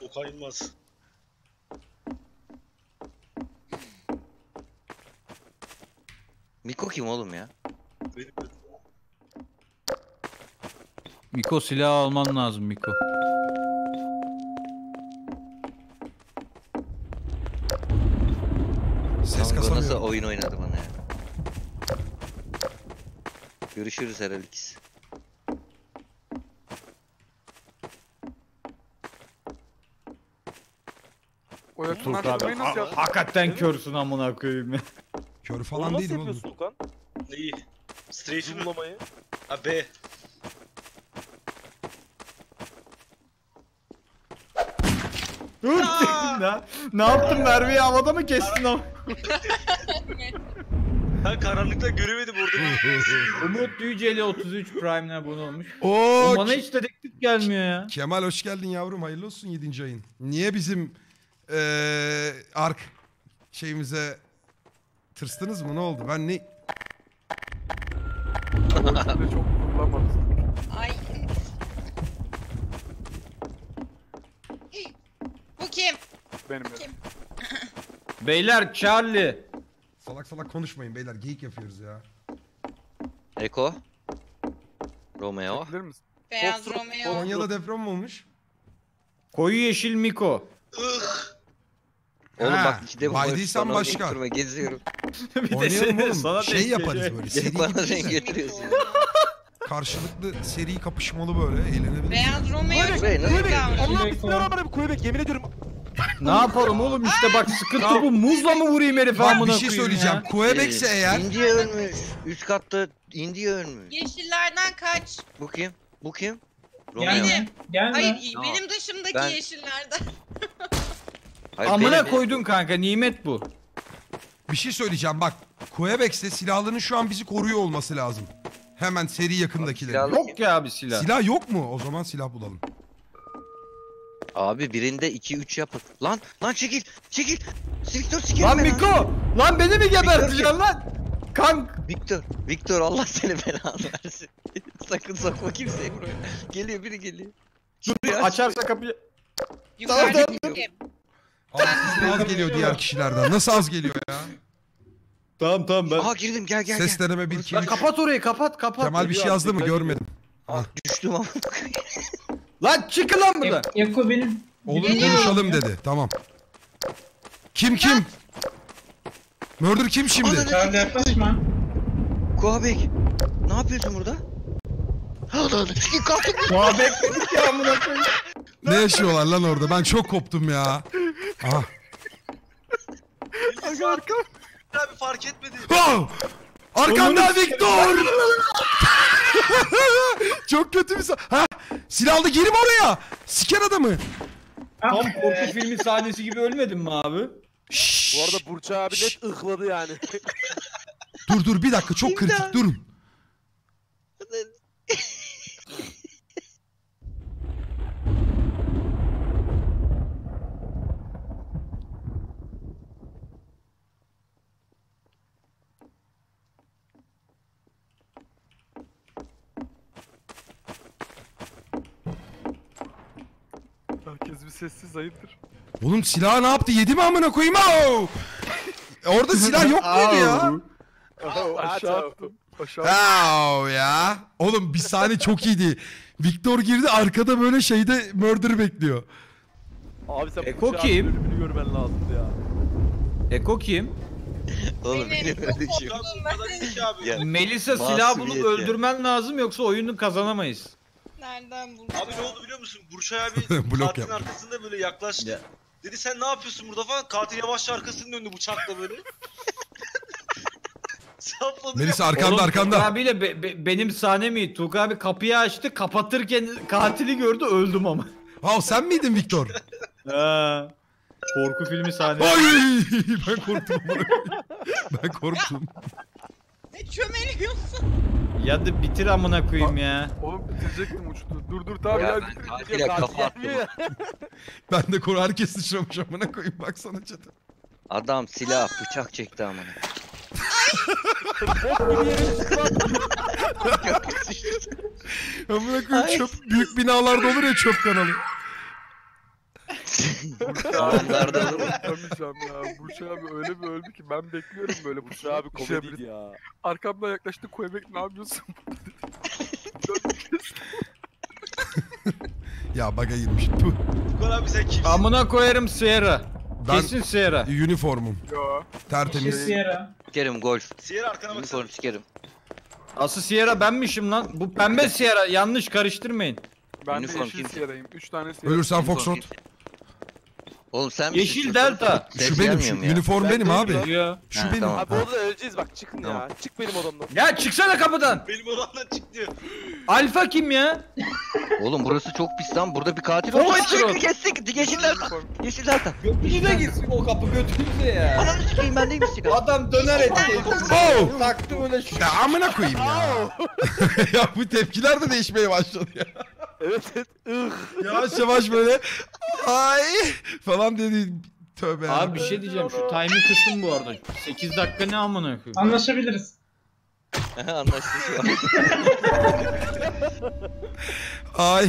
Okan Yılmaz. Miko kim oğlum ya? Miko silah alman lazım Miko. Ses kasamıyor. Nasıl oyun oynadı bana ya? Görüşürüz herhalde ikisi. Tuğkan abi hakikaten körsün amına koyayım. Kör falan değilim oğlum. Nasıl yapıyorsun Tuğkan? Neyi? Straight'i bulamayı. A B. Ne yaptın? Mermiyi havada mı kestin o? Ben karanlıkta göremedim orada. Umut Yüceli 33 Prime'le abone olmuş. Oo, bana hiç dedektif gelmiyor ya. Kemal hoş geldin yavrum, hayırlı olsun 7. ayın. Niye bizim ark şeyimize tırstınız mı? Ne oldu? Ben ne? Çok ay. Bu kim? Benim. Kim? Beyler Charlie. Salak konuşmayın beyler, geyik yapıyoruz ya. Eko. Romeo. Beyaz Romeo. Konya'da deprem mi olmuş? Koyu yeşil Miko. Oğlum bak içinde bu başka. Geziyorum. Bir de sana şey yaparız böyle. Seri bana renk getiriyorsun. Karşılıklı seri kapışmalı böyle eğlenebiliriz. Beyaz Romeo. Allah'ım bismillahirrahmanirrahim. Koyubek yemin ediyorum. Ne yapalım oğlum işte bak sıkıntı bu. Muzla mı vurayım herif amına? Bir şey söyleyeceğim. Koebekse eğer. İndiye ölmüş. Üst katta İndiye ölmüş. Yeşillerden kaç. Bu kim? Bu kim? Benim. Hayır benim dışımdaki ben... yeşillerden. Amına koydun kanka nimet bu. Bir şey söyleyeceğim bak. Koebekse silahlarının şu an bizi koruyor olması lazım. Hemen seri yakındakileri. Yok ya abi silah. Silah yok mu? O zaman silah bulalım. Abi birinde 2-3 yapın. Lan lan çekil çekil. Viktor çekil. Lan Miko abi. Lan beni mi geberteceksin lan? Kank. Viktor Allah seni belanı versin. Sakın sokma kimseyi buraya. Geliyor biri geliyor. Dur açarsa kapıyı. Yukarıda kim? Az geliyor diğer kişilerden. Nasıl az geliyor ya? Tamam ben. Aha girdim gel. Ses deneme 1-2-3. Kapat orayı kapat. Kemal bir şey yazdı mı görmedim. Ah düştüm ama. Lan çıkın lan burada. Eko benim. Olur konuşalım dedi. Tamam. Kim? Murder kim şimdi? Sen yaklaşma. Koabek. Ne yapıyorsun burada? Koabek dedik ya amına koyayım. Ne yaşıyorlar lan orada? Ben çok koptum ya. Aha. Arka. Abi fark etmedi. Arkamda Viktor. Çok kötü bir ha silahlı girme oraya. Siker adamı. Tam korku filmi sahnesi gibi ölmedin mi abi? Bu arada Burçay abi net ıhladı yani. Dur bir dakika çok kritik durun. Herkes bir sessiz ayıptır. Oğlum silah ne yaptı? Yedi mi amına koyayım? Orada silah yok muydu ya? Aşağı attım. Ya. Oğlum bir saniye çok iyiydi. Viktor girdi arkada böyle şeyde murder bekliyor. Abi sen Eko kim? Bölümünü görmen lazımdı ya. Eko kim? Oğlum benim öyle şey yok. Melisa silah bulup öldürmen lazım yoksa oyunu kazanamayız. Nereden buldun? Abi ne oldu biliyor musun? Burçay abi katilin arkasında böyle yaklaştı. Ya. Dedi sen ne yapıyorsun burada falan? Katil yavaşça arkasının önünde bıçakla böyle. Melisa arkanda. Tuğkan abiyle benim sahne miydi? Tuğkan abi kapıyı açtı. Kapatırken katili gördü öldüm ama. Ha sen miydin Viktor? Korku filmi sahnesi. Ben korktum. Ne çömeliyorsun? Ya da bitir amına koyayım ya. Oğlum bitirecektim uçtu. Dur tamam ya. Ben kafa attım. Ben de koru herkes sıçramış amına koyayım baksana çete. Adam silah bıçak çekti amına. Amına koyayım çöp büyük binalarda olur ya çöp kanalı. Dağlarda olur mu? Ölmeyeceğim ya. Burçay abi öyle bir öldü ki ben bekliyorum böyle. Burçay abi komedi ya. Arkamdan yaklaştı Koebek ne yapıyorsun? Ya baga girmiş. Tuğkan abi sen kimsin? Amına koyarım Sierra. Kesin Sierra. Uniformum. Yo. Tertemiz. Sierra. Sikerim golf. Sierra arkana baksana. Uniform sikerim. Asıl Sierra benmişim lan. Bu pembe Sierra yanlış karıştırmayın. Ben de yeşil Sierra'yım. 3 tane Sierra. Ölürsen Foxhot. Oğlum sen yeşil delta. Şu benim şu uniform benim abi. Şu benim. Abi orada öleceğiz bak çıkın ya. Çık benim odamdan. Ya çıksana kapıdan. Benim odamdan çık diyor. Alfa kim ya? Oğlum burası çok pis lan. Burada bir katil var. Oğlum çık kestik. Yeşil delta. Yeşil delta. Götüne girsin o kapı götünüze ya. Ananı sikeyim ben neymiş ki? Adam döner etti. Taktı öyle şu. Ya amına koyayım ya. Ya bu tepkiler de değişmeye başladı ya. Evet. Yavaş böyle ay falan dedi. Tövbe. Abi bir şey diyeceğim şu timing kısım bu arada. 8 dakika ne amına koyayım. Anlaşabiliriz. Anlaştık. Ay.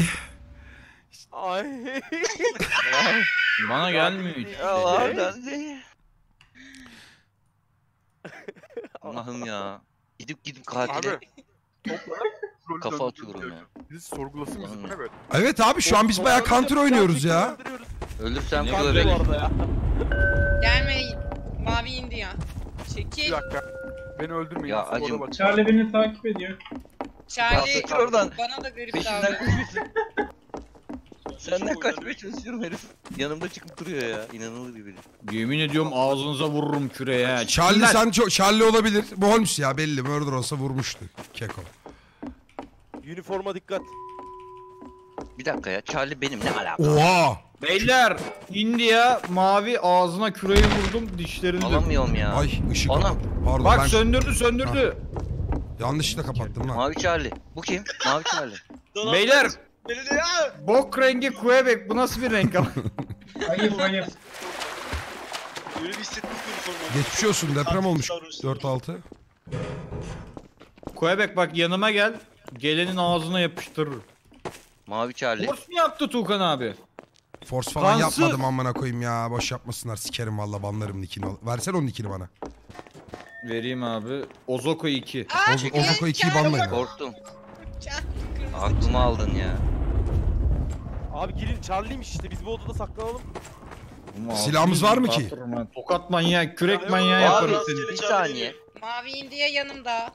Bana gelmiyor hiç. Allah'ım ya. Gidip katile. Kafa atıyorum ya. Biz sorgulasın bizi bu ne böyle? Evet abi şu an biz bayağı counter oynuyoruz ya. Ölürsem burada benim. Gelme mavi indi ya. Çekil. Bir dakika. Beni öldürmeyin. Ya acım. Charlie beni takip ediyor. Charlie oradan. Bana da garip davranıyor. Senden kaçmaya çalışıyorum herif. Yanımda çıkıp duruyor ya. İnanılır gibi. Yemin ediyorum ağzınıza vururum küreye ha. Charlie sen çok... Charlie olabilir. Bu Holmes ya belli. Murder olsa vurmuştu. Keko. Üniforma dikkat. Bir dakika ya. Charlie benim ne alakalı? Oha! Beyler! İndi ya. Mavi ağzına küreyi vurdum. Dişlerini döndüm. Alamıyorum ya. Ay ışık. Anam. Pardon, bak ben... söndürdü. Ha. Yanlışlıkla kapattım lan. Mavi Charlie. Bu kim? Mavi Charlie. Beyler! Bok rengi Quebec. Bu nasıl bir renk ama? Ayıp ayıp. Geçmiş olsun deprem olmuş. 4-6. Quebec bak yanıma gel. Gelenin ağzına yapıştırır. Mavi Charlie. Force mu yaptı Tuğkan abi? Force falan Kansı... yapmadım amına koyayım ya. Boş yapmasınlar sikerim valla banlarım nickini. Versene onun nickini bana. Vereyim abi. Ozoko 2. Ozoko 2'yi banlayın. Korktum. Aklımı aldın ya. Abi girin Charlie'miş işte biz bu odada saklanalım. Silahımız var mı ki? Tokat manyağı, kürek manyağı yaparız seni. Bir saniye. Mavi indiye yanımda.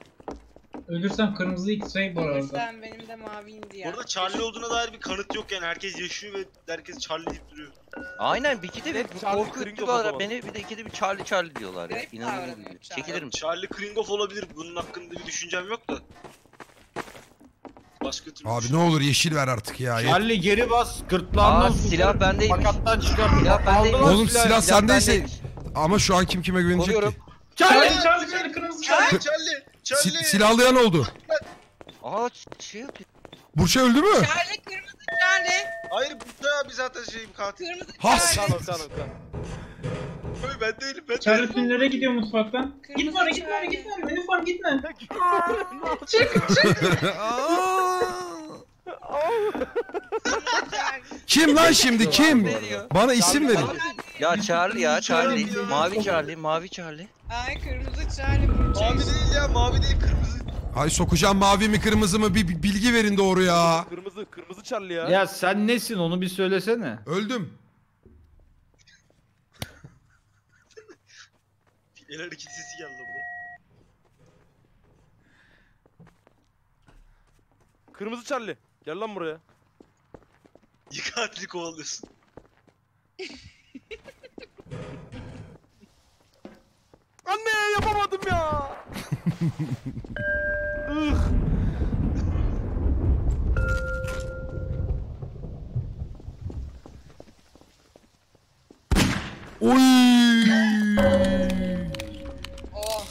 Ölürsem kırmızı X-ray bu arada. Ölürsem benim de mavi indiye. Burada Charlie olduğuna dair bir kanıt yok yani herkes yaşıyor ve herkes Charlie deyip duruyor. Aynen bir iki de bir korku diyorlar beni bir de ikide bir Charlie diyorlar ya. İnanılmaz. Çekilirim. Charlie Kringoff olabilir bunun hakkında bir düşüncem yok da. Abi ne olur yeşil ver artık ya. Charlie geri bas, gırtlağından sus. Silah bendeymiş. Pakattan çıkar. Silah bendeymiş. Oğlum silah sendeyse. Ama şu an kim kime güvenecek ki? Charlie kırmızı. Charlie. Silahlayan oldu. Aa şey yapıyor. Burçay öldü mü? Charlie kırmızı Charlie. Hayır Burçay abi zaten şeyim katil. Kırmızı Charlie. Tamam. Ben değilim ben. Charlie filmlere gidiyor mutfaktan. Gitme. Uniform gitme. Çık. Kim lan şimdi kim? Bana isim verin. Ya Charlie ya Charlie. Mavi Charlie, mavi Charlie. Ay kırmızı Charlie. Mavi değil ya, mavi değil kırmızı. Ay sokacağım mavi mi kırmızı mı bir bilgi verin doğru ya. Kırmızı Charlie ya. Ya sen nesin onu bir söylesene. Öldüm. El hareketi sesi geldi burada. Kırmızı Charlie. Gel lan buraya. Yıkatlı kovalıyorsun. Anne yapamadım ya. Oy.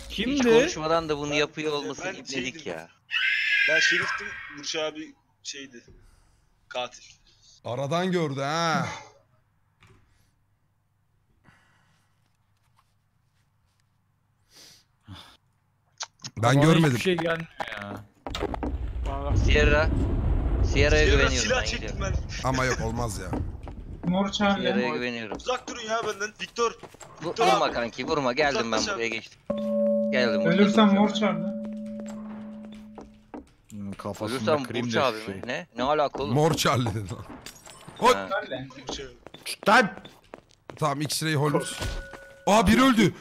Kimdi? Hiç konuşmadan da bunu yapıyor olması ibnelik ya. Ben şeriftim, Burçay abi şeydi, katil. Aradan gördü ha. Ben görmedim. Hiçbir şey gelmiyor ya. Sierra'ya güveniyorum. Silah çektim ben. Ama yok olmaz ya. Sierra'ya güveniyorum. Uzak durun ya benden, Viktor. Vurma kanki, vurma. Geldim ben buraya geçtim. Geldim. Ölürsem mor Charlie. Ölürsem Burç abi mi? Ne? Ne alaka oğlum? Mor Charlie dedi lan. Hot! Tamam X-ray Holmes. Aa biri öldü.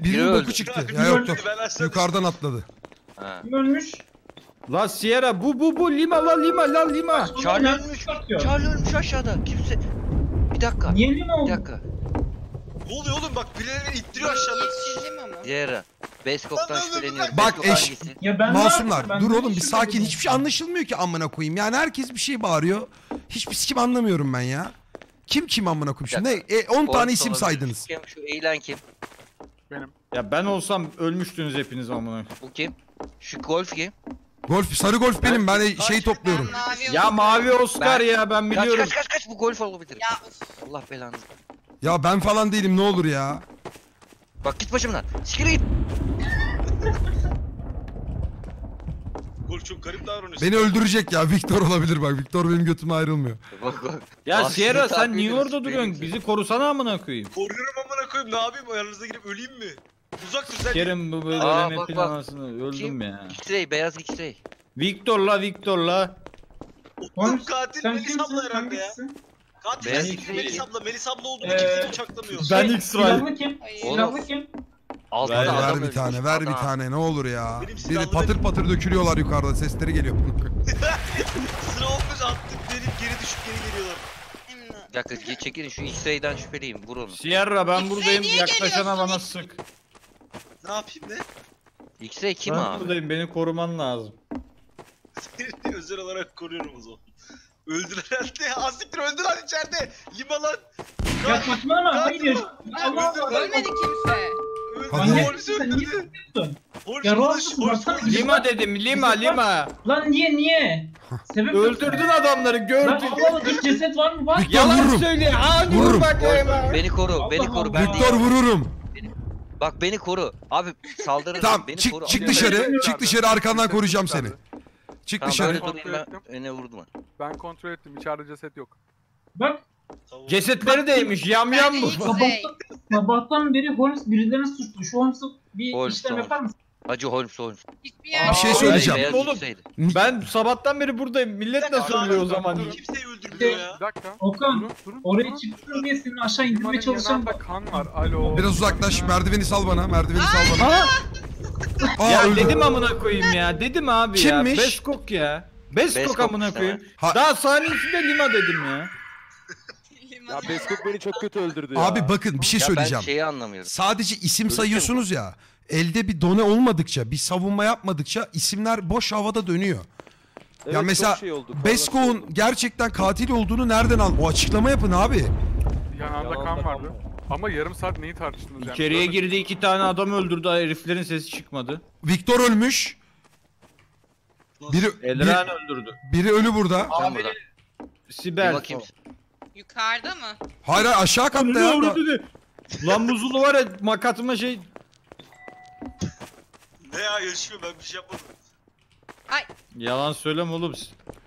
Birinin boku çıktı. Ya yoktu. Yukarıdan atladı. Kim ölmüş? La Sierra bu lima. Charlie ölmüş aşağıda. Kimse... Bir dakika. Niye lima oldu? Bir dakika. Ne oluyor oğlum bak birileri ittiriyor aşağıda. Sierra. Beskot'tan şüpheleniyorum. Bak eş. Masumlar. Dur oğlum bir sakin. Hiçbir şey anlaşılmıyor ki amına koyayım. Yani herkes bir şey bağırıyor. Hiçbir sikim anlamıyorum ben ya. Kim amına koyayım şimdi? 10 tane isim saydınız. Kim şu eğlen kim? Benim. Ya ben olsam ölmüştünüz hepiniz amına koyayım. Bu kim? Şu golf kim? Golf sarı golf benim. Ben şey topluyorum. Ya mavi Oscar ya ben biliyorum. Kaç bu golf olabilir. Ya Allah belanı. Ya ben falan değilim ne olur ya. Bak git başımdan. Sikire git. Gol çok garip davranıyor. Beni öldürecek ya. Viktor olabilir bak. Viktor benim götüme ayrılmıyor. Bak. Ya Sierra sen niye orada duruyorsun? Bizi korusana amına koyayım. Koruyorum amına koyayım. Ne yapayım? Yanınıza girip öleyim mi? Uzak dur sen. Sikerim bu böyle MP anasını. Öldüm kim? Ya. X-ray beyaz X-ray. Viktor'la. Oğlum katil Melisa abla herhalde ya. Katil Melisa abla olduğunu kimse uçaklamıyor. Ben X-ray. Silahlı kim? Ver bir tane, ver bir tane ne olur ya. Biri patır dökülüyorlar yukarıda, sesleri geliyor. Sıra olmuş attık, gelip geri düşüp geri geliyorlar. Bir dakika çekilin şu X-ray'den şüpheliyim, vur onu. Sierra ben buradayım, yaklaşana bana sık. Ne yapayım ben? X-ray kim abi? Ben buradayım, beni koruman lazım. Seni özel olarak koruyorum o zaman. Öldüren de, azlıktır öldüren içeride. Limalan. Ya kaçma ama hayır. Ölmedi kimse. Polisi öldürdü. Ya Rolf, Lima dedim, Lima. Lan niye? Sebep öldürdün adamları, gördün. Allah'ım ceset var mı? Var. Yalan söylüyor. Abi vur bakayım. Beni koru. Viktor vururum. Bak beni koru. Abi saldırırım. Tamam, beni koru. Çık dışarı arkandan koruyacağım seni. Çık dışarı. Öne vurdum. Ben kontrol ettim, içeride ceset yok. Bak. Cesetleri değmiş, yamyam bu. Sabahtan beri Holmes birilerine suçlu. Şu Holmes'a bir işlem yapar mısın? Hacı Holmes. Bir şey söyleyeceğim. Oğlum, ben sabahtan beri buradayım. Millet nasıl ölüyor o zaman? Kimseyi öldürmüyor ya. Bir dakika. Okan, oraya çıktın diye seni aşağı indirmeye çalışan bak. Kan var, alo. Biraz uzaklaş, merdiveni sal bana. Ya dedim amına koyayım ya, dedim abi ya. Kimmiş? Beskot amına koyayım. Daha saniyesinde Lima dedim ya. Ya Beskot beni çok kötü öldürdü ya. Abi bakın bir şey söyleyeceğim. Ben şeyi anlamıyorum. Sadece isim sayıyorsunuz ya. Elde bir done olmadıkça, bir savunma yapmadıkça isimler boş havada dönüyor. Evet, ya mesela şey Beskot'un gerçekten katil olduğunu nereden al? O açıklama yapın abi. Yanında kan vardı. Ama yarım saat neyi tartıştınız yani? İçeriye girdi, 2 tane adam öldürdü, heriflerin sesi çıkmadı. Viktor ölmüş. Elraenn öldürdü. Biri ölü burada. Abi Sibel. Yukarıda mı? Hayır aşağı katta ya. Lan buzulu var ya, makatıma şey. Ne ya, yaşıyor, ben bir şey yapmadım. Ay. Yalan söyleme oğlum.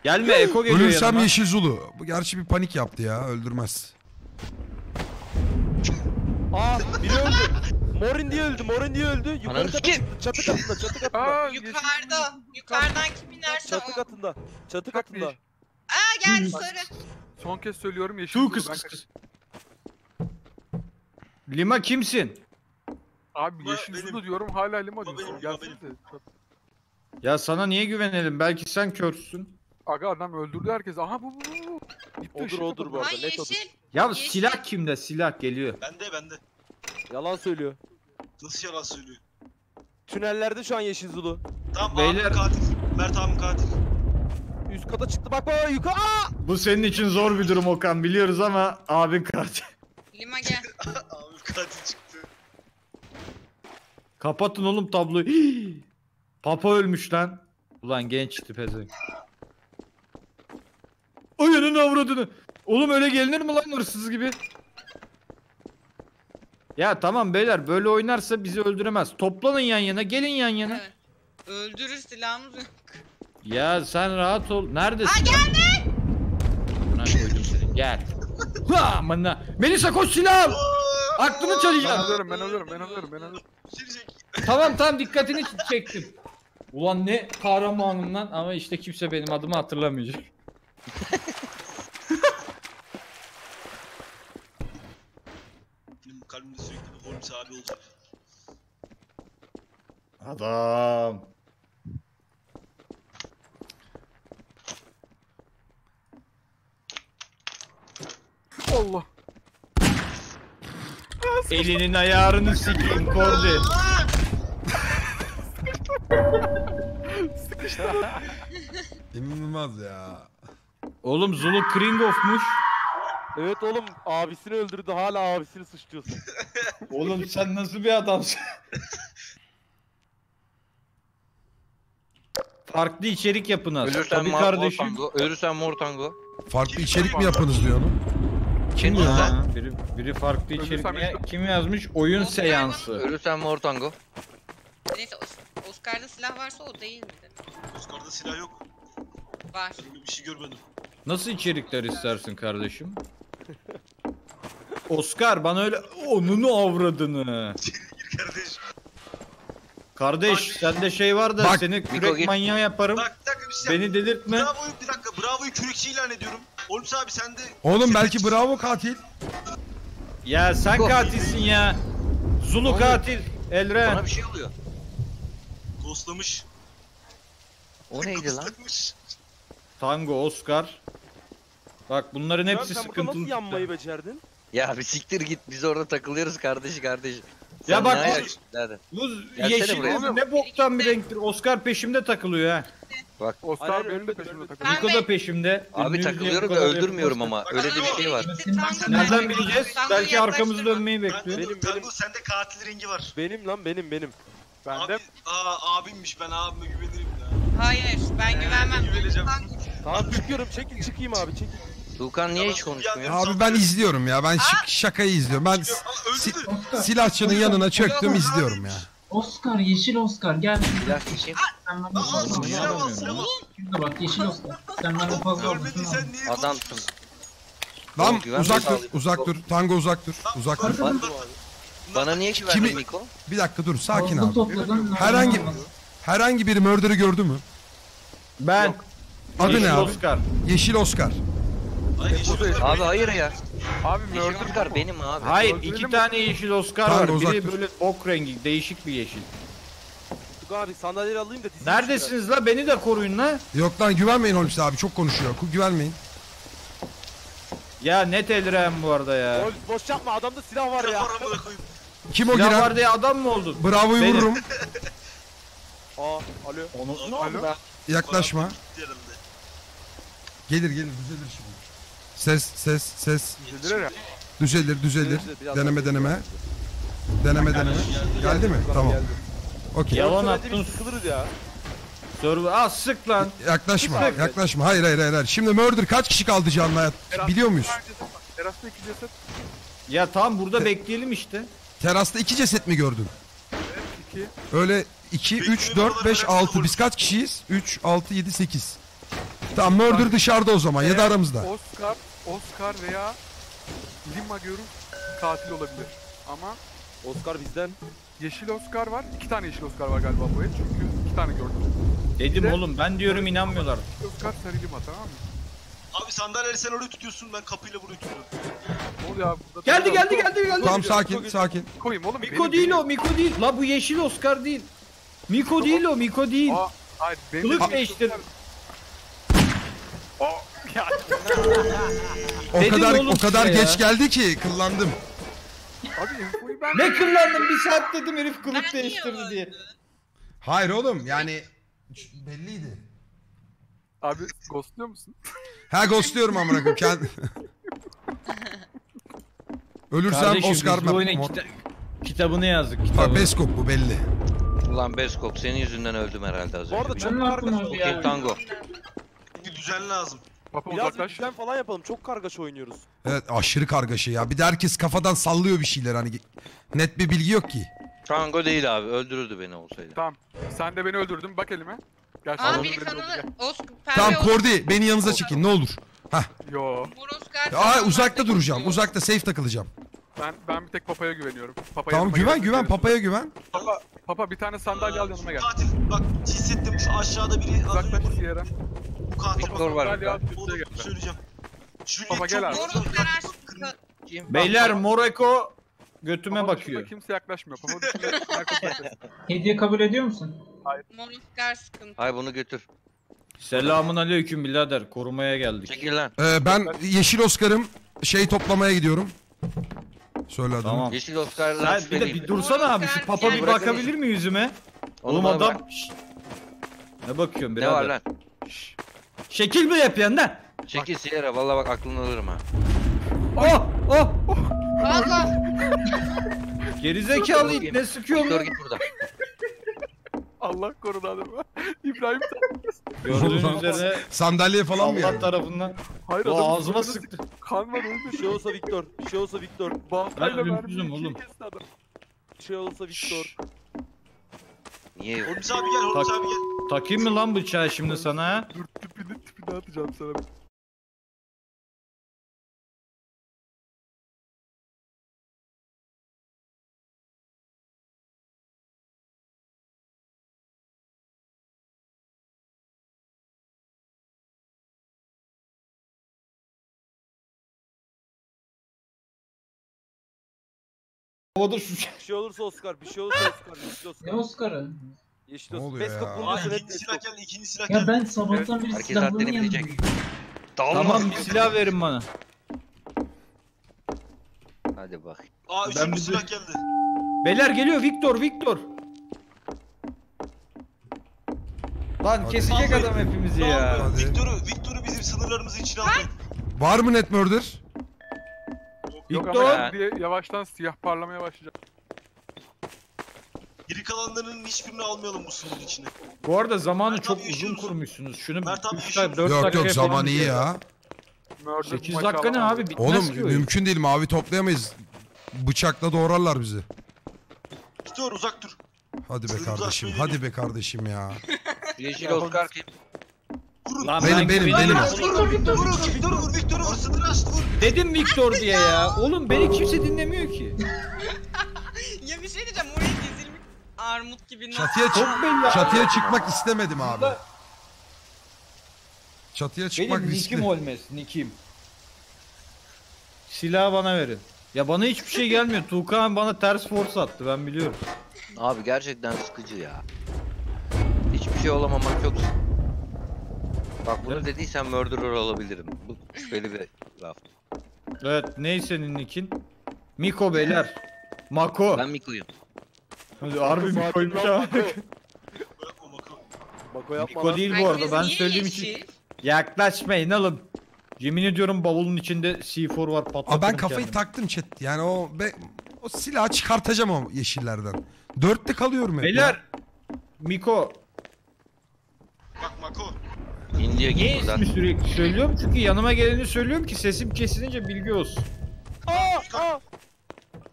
Gelme, eko geliyor yanıma. Ölürsem yeşil zulu. Bu gerçi bir panik yaptı ya, öldürmez. Aa, biri öldü. Morin diye öldü. Yukarıda çatı katında. Aa, yukarıdan kim inerse çatı katında. Aa geldi sarı. Son kez söylüyorum, yeşil zulu. Kız. Lima kimsin? Abi yeşil zulu diyorum, hala Lima diyorsun. Ya sana niye güvenelim? Belki sen körsün. Aga adam öldürdü herkesi. Aha bu. Odur bu arada. Ay, net odur. Ya yeşil. Silah kimde? Silah geliyor. Bende. Yalan söylüyor. Nasıl yalan söylüyor? Tünellerde şu an yeşil zulu. Tamam beyler. Abi katil. Mert abim katil. Üst kata çıktı, bak yukarı. Bu senin için zor bir durum Okan, biliyoruz ama abin katil. Lima gel. Abim katil çıktı. Kapatın oğlum tabloyu. Hii. Papa ölmüş lan. Ulan gençti pezevenk. Oyunun avradını. Oğlum öyle gelinir mi lan hırsız gibi? Ya tamam beyler, böyle oynarsa bizi öldüremez. Toplanın yan yana, gelin yan yana. Evet. Öldürür, silahımız yok. Ya sen rahat ol. Neredesin? Aa gelme! Buna koydum seni. Gel. Aman Melisa koş, silah! Aklını çalacağım. Ben alıyorum. Tamam dikkatini çektim. Ulan ne kahramanım lan, ama işte kimse benim adımı hatırlamayacak. Kalbimde sürekli bir Holmes abi olacak. Adam. Allah. Elinin ayarını sikeyim Kordi. Sıkıştı. İnanılmaz ya. Oğlum Zulu Kringoff'muş. Evet oğlum, abisini öldürdü, hala abisini suçluyorsun. Oğlum sen nasıl bir adamsın? Farklı içerik yapınız. Ölürsen mor tango. Farklı içerik mi yapınız diyor onu? Kim ya? Biri farklı içerik mi? Kim yazmış? Oyun seansı. Ölürsen mor tango. Neyse, Oscar'da silah varsa o değil mi? Oscar'da silah yok. Var. Bir şey görmedim. Nasıl içerikler istersin kardeşim? Oscar bana öyle onunu avradını. Kardeş sende şey var da bak, seni kürek manyağı yaparım. Bak, beni delirtme. Bir dakika Bravo'yu kürekçi ilan ediyorum. Holmes abi sende. Oğlum belki Bravo katil. Ya sen Miko katilsin ya. Zulu oğlum, katil. Elraenn. Bana bir şey oluyor. Ghostlamış. O neydi lan? Tango Oscar. Bak bunların hepsi sıkıntılı. Sen burada nasıl yanmayı becerdin? Ya bir siktir git, biz orada takılıyoruz kardeş. Ya sen bak buz yeşil ne boktan bir renktir. Oscar peşimde takılıyor ha. Bak Oscar benim de peşimde takılıyor. Miko da peşimde. Abi takılıyorum da öldürmüyorum ama öyle de bir şey var. Nereden bileceğiz? Belki arkamızı dönmeyi bekliyor. Benim sende katil rengi var. Benim. Abi, abimmiş, ben abime güvenirim ya. Hayır, ben güvenmem. Tamam çıkıyorum, çıkayım abi, çekil. Tuğkan niye hiç konuşmuyor? Abi ben izliyorum ya, ben şakayı izliyorum. Ben silahçının yanına çöktüm, izliyorum ya. Oscar, yeşil Oscar, gel. Silahçı. Sen bana bak, yeşil Oscar. Sen bana fazla olmuşsun abi. Adamsın. Lan uzak dur, Tango uzak dur. Bana niye ki verdin Miko? Bir dakika dur, sakin abi. Herhangi bir murder'ı gördü mü? Ben. Yok. Adı yeşil ne abi? Oscar. Yeşil Oscar. Abi hayır ya. Abi murder Oscar benim abi. Hayır, iki tane yeşil Oscar var. Biri böyle bok rengi, değişik bir yeşil. Abi sandalyeyi alayım da. Neredesiniz la? Beni de koruyun la. Yok lan, güvenmeyin Holmes abi, çok konuşuyor. Güvenmeyin. Ya net Elraenn bu arada ya. Boş yapma, adamda silah var ya. Kim o giren? Silah var diye adam mı oldun? Bravo'yu vururum. Alo. Alo. Yaklaşma. Gelir düzelir şimdi. Ses. Düzelir. Deneme. Geldi mi? Tamam. Okey. Yalan attın, sıkılırız ya. Sık lan. Yaklaşma. Hayır. Şimdi murder kaç kişi kaldı canlı hayat? Biliyor muyuz? Terasta 2 ceset. Ya tam burada bekleyelim işte. Terasta 2 ceset mi gördün? Evet 2. Öyle 2, 3, 4, 5, 6. Biz kaç kişiyiz? 3, 6, 7, 8. Tamam murder dışarıda o zaman ya da aramızda. Oscar veya Lima diyorum katil olabilir. Ama Oscar bizden. Yeşil Oscar var. 2 tane yeşil Oscar var galiba bu el. Çünkü 2 tane gördüm. Dedim oğlum, ben diyorum inanmıyorlar. Oscar sarılma, tamam mı? Abi sandalyeyi sen oraya tutuyorsun, ben kapıyla burayı tutuyorum. Ne oluyor abi burada? Geldi. Tamam sakin. Koyayım oğlum. Miko değil o, Miko değil. La bu yeşil Oscar değil. Miko değil o, Miko değil. Hayır, benim. Kılıç değiştir. O kadar geç geldi ki kıllandım. Abi infoyu ben ne kıllandım? Bir saat dedim herif kılıç değiştirdi diye. Hayır oğlum, yani belliydi. Abi ghostluyor musun? Ha ghostluyorum amına koyayım. Ölürsem kardeşim, Oscar bu oyunun kitabını yazdık. Kitabı. Beskot bu belli. Ulan Beskot, senin yüzünden öldüm herhalde az önce. Orada ne yaptın abi ya? Tango. Bir düzen lazım. Biraz bir düzen falan yapalım. Çok kargaşa oynuyoruz. Evet, aşırı kargaşa ya. Bir de herkes kafadan sallıyor bir şeyler, hani net bir bilgi yok ki. Tango değil abi, öldürürdü beni olsaydı. Tamam, sen de beni öldürdün, bak elime. Aa biri kanalı, tamam Kordi, beni yanınıza çekin ne olur. Hah. Yo. Uzakta duracağım, uzakta safe takılacağım. Ben bir tek Papa'ya güveniyorum. Tamam güven, Papa'ya güven. Papa bir tane sandalye al, yanıma gel. Katil, bak hissettim şu aşağıda biri. Uzakta bir yere. Bu katil var. Söyleyeceğim. Papa gel abi. Beyler Moreko. Götüme ama bakıyor. Kimse yaklaşmıyor. Hediye kabul ediyor musun? Hayır. Monster sıkıntı. Hayır, bunu götür. Selamun aleyküm birader. Korumaya geldik. Çekil lan. Ben yeşil Oscar'ım. Şey toplamaya gidiyorum. Söyle adını. Tamam. Yeşil Oscar'la bir dursana abi. Şu papa bir bakabilir mi yüzüme? Oğlum adam. Ne bakıyorsun birader? Ne var lan? Şekil mi yapıyorsun lan? Şekil Sierra. Vallahi bak aklını alırım ha. Oh. Allah! Gerizekalı it, ne sıkıyor lan? Git buradan. Allah korudu adamı. İbrahim gördüğünüz üzere sandalye falan mı ya? Allah tarafından. Hayır, ağzıma sıktı. Kan var oğlum. Bir şey olsa Viktor. Baltayla mermiyi oğlum. Şey olsa Viktor. Niye? Holmes abi gel. Takayım mı lan bıçağı şimdi sana ha? Dur tipini atacağım sana. Bir şey olursa Oscar. Ne Oscar'ı? Yeşil Oscar. Beskot bulmasın. İkinci silah geldi. Ya ben sabahtan beri silahlarını yandım. Dalma. Tamam, bir silah verin bana. Hadi bak. Aa, üçüncü silah geldi. Beyler geliyor Viktor, Viktor. Lan hadi. Kesecek hadi. Adam hepimizi hadi. Ya. Viktor'u bizim sınırlarımızın içine aldık. Var mı net murder? Yok Viktor. Ama yani. Yavaştan siyah parlamaya başlayacak. Geri kalanlarının hiçbirini almayalım bu sınırın içine. Bu arada zamanı Mert çok uzun yaşıyorsun. Kurmuşsunuz. Şunu 4 dakika zaman iyi ya. 8 dakika ne abi, bitmez oğlum, ki. Oğlum mümkün değil, mavi toplayamayız. Bıçakla doğrarlar bizi. Gidiyor, uzak dur. Hadi be kardeşim, hadi be kardeşim ya. Yeşil Oscar kim? Lan benim. Vur Viktor'u, vur Viktor'u, vur sınırı açtı, vur. Dedim Viktor diye ya. Oğlum beni kimse dinlemiyor ki. Ya bir şey diyeceğim, oraya dizilmiş armut gibi. Çatıya çıkmak istemedim abi. Çatıya çıkmak riskli. Benim nikim olmaz, nikim. Silahı bana verin. Ya bana hiçbir şey gelmiyor. Tuğkan bana ters force attı, ben biliyorum. Abi gerçekten sıkıcı ya. Hiçbir şey olamamak çok. Bak bunu evet. Dediysen murderer olabilirim. Bu şüpheli bir laf. Evet, neyse nikin. Miko beyler. Mako. Ben Miko'yum. Harbi Miko'ymuş ya. Miko değil bu arada, ben söylediğim için. Yaklaşmayın oğlum. Yemin ediyorum bavulun içinde C4 var, patlatırım. Aa, ben kafayı kendim taktım chat. Yani o silahı çıkartacağım o yeşillerden. Dörtte kalıyorum hep. Beyler. Ya. Miko. Bak Mako. İndiye git buradan. İsmi sürekli söylüyorum çünkü yanıma geleni söylüyorum ki sesim kesilince bilgi olsun. Aa!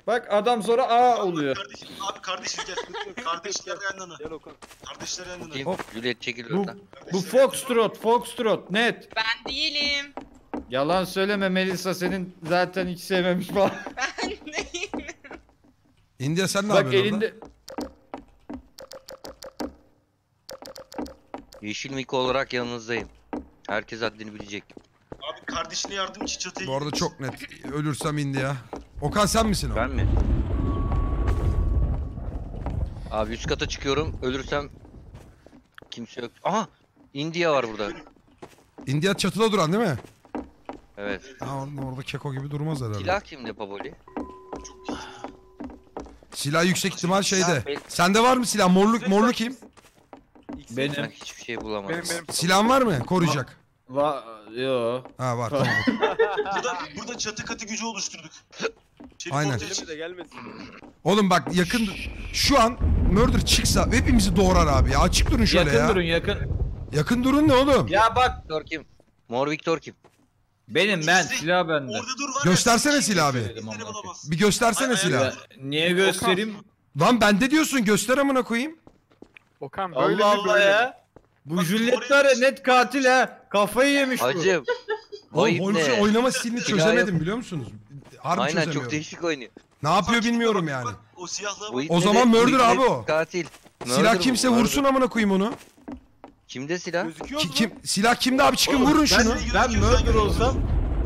Bak adam sonra a oluyor. Kardeşim, abi kardeşim gel. Kardeşler yanına. Gel Okan. Kardeşler yanına. Juliet çekil oradan. Bu Foxtrot net. Ben değilim. Yalan söyleme Melisa, senin zaten hiç sevmemiş falan. Ben değilim. İndiye sen ne yapıyorsun orada? Bak elinde... Yeşil Miko olarak yanınızdayım. Herkes haddini bilecek. Abi kardeşine yardım için çatıya gitmiş. Bu arada çok net. Ölürsem indi ya. Okan sen misin o? Ben mi? Abi üst kata çıkıyorum. Ölürsem kimse yok. Aha! India var burada. India çatıda duran değil mi? Evet. Ha, orada keko gibi durmaz herhalde. Silah kimde Paboli? Silah yüksek ihtimal şeyde. Sende var mı silah? Morlu kim? Benim hiçbir şey bulamadım. Silahın var mı? Koruyacak. Yo. Ha var tamam. burada çatı katı gücü oluşturduk. Çelik aynen. Oğlum bak yakın şu an murder çıksa hepimizi doğrar abi ya. Açık durun şöyle yakın ya. Yakın durun ne oğlum? Ya bak. Viktor kim? Mor Viktor kim? Benim silah bende. Göstersene silahı abi. Bir göstersene silahı. Niye göstereyim? Lan bende diyorsun, göster amına koyayım. Okan böyle Allah Allah ya. Bu Juliet'lere net katil ha. Kafayı yemiş hacım, bu. Hacım. Oynama stilini çözemedim biliyor musunuz? Harbi aynen, çözemiyorum. Çok değişik oynuyor. Ne yapıyor sakin bilmiyorum bak, yani. Bak, o zaman murder abi o. Katil. Murder silah kimse vursun amına koyayım onu. Kimde silah? Silah kimde abi, çıkın oğlum, vurun şunu. Ben murder olsam.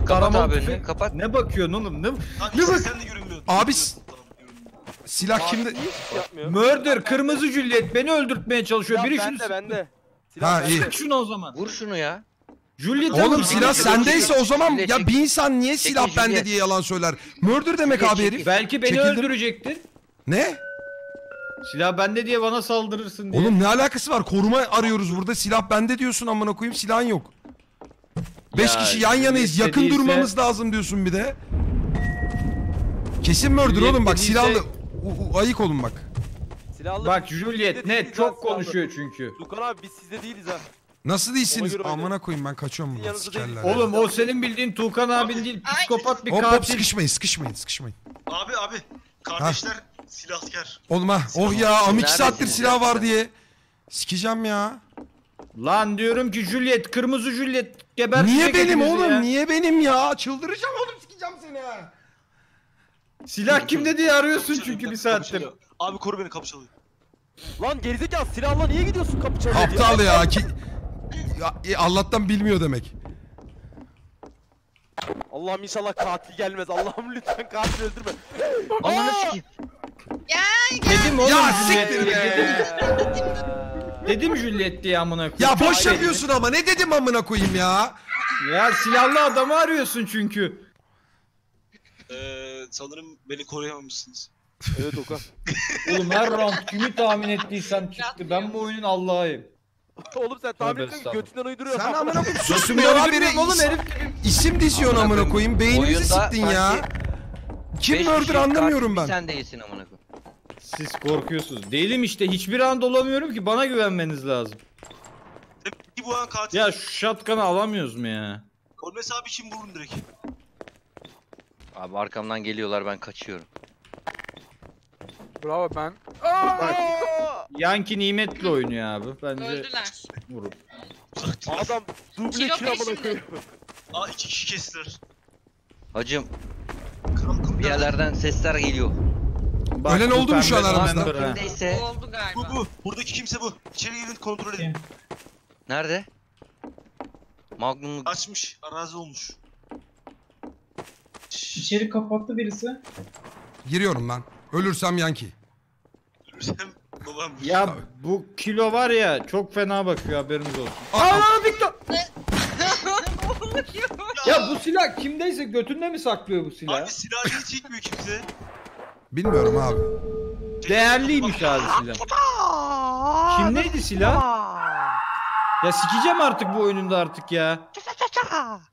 Kapat abi önünü, kapat. Ne bakıyorsun oğlum? Ne bak? Abi... Silah kimde? Murder, kırmızı Juliet beni öldürtmeye çalışıyor. Silah biri şunu. Bende. Ha iyi. Şunu o zaman. Vur şunu ya. Juliet oğlum silah sendeyse o zaman Juliet, ya bir insan niye silah Juliet bende diye yalan söyler? Murder demek Juliet, abi herif. Belki beni öldürecektin. Ne? Silah bende diye bana saldırırsın diye. Oğlum ne alakası var? Koruma arıyoruz burada. Silah bende diyorsun amına koyayım, silahın yok. 5 kişi yan yanayız. Yakın durmamız lazım diyorsun bir de. Kesin murder oğlum bak silahlı. Ayık olun bak. Silahlı bak Juliet net çok konuşuyor çünkü. Tuğkan abi biz sizde değiliz ha. Nasıl değilsiniz? Amına koyayım ben kaçıyorum buradan sikerler. Oğlum o senin bildiğin Tuğkan abin değil, psikopat bir katil. Hop sıkışmayın. Abi kardeşler silahkar. Oğlum ha oh ya am 2 saattir silah var diye. Sikeceğim ya. Lan diyorum ki Juliet, kırmızı Juliet geber. Niye benim oğlum ya. Niye benim ya? Çıldıracağım oğlum, sikeceğim seni ha. Silah kimde diye arıyorsun çünkü bir saattir. Abi koru beni, kapı çalıyor. Lan gerizekalı silahla niye gidiyorsun kapı çalıyor? Aptal ya ki... Ya, Allah'tan bilmiyor demek. Allah'ım inşallah katil gelmez. Allah'ım lütfen katil öldürme. Ananı sikeyim. Dedim oğlum. Ya siktir be. Dedim Juliet diye amına koyayım. Ya boş yapıyorsun ama ne dedim amına koyayım ya. Ya silahlı adamı arıyorsun çünkü. Sanırım beni koruyamamışsınız. Evet Okan. Oğlum her round kimi tahmin ettiysem çıktı. Ben bu oyunun Allah'ıyım. Oğlum sen tahmin ettin götünden uyduruyorsun. Sen amına koyayım. Sosum ya biri oğlum herif. İsim diziyorsun amına koyayım. Beynimizi siktin ya. Kim murder anlamıyorum ben. Sen değilsin amına koyayım. Siz korkuyorsunuz. Değilim işte. Hiçbir an dolamıyorum ki, bana güvenmeniz lazım. Bu an katil. Ya şu shotgun'ı alamıyoruz mu ya? Kornes abi için vurun direkt. Abi arkamdan geliyorlar, ben kaçıyorum. Bravo ben. Yanki nimetle oynuyor abi. Bence öldüler. Vurun. Adam duble kill koyuyor. Aa iki kişi kestiler. Hacım. Kram bir yerlerden sesler geliyor. Bak, ölen oldu mu şu an aramızda? Neyse. Oldu galiba. Bu. Buradaki kimse bu. İçeri girin kontrol edin. Nerede? Magnum'u açmış, arazi olmuş. İçeri kapattı birisi. Giriyorum ben. Ölürsem Yankee. Ölürsem babam. Ya abi, bu kilo var ya çok fena bakıyor, haberiniz olsun. Aa Viktor! Ya bu silah kimdeyse götünde mi saklıyor bu silah? Abi silahı çekmiyor kimse. Bilmiyorum abi. Değerliymiş abi silah. Kimdeydi silah? Ya sikeceğim artık bu oyunumda artık ya.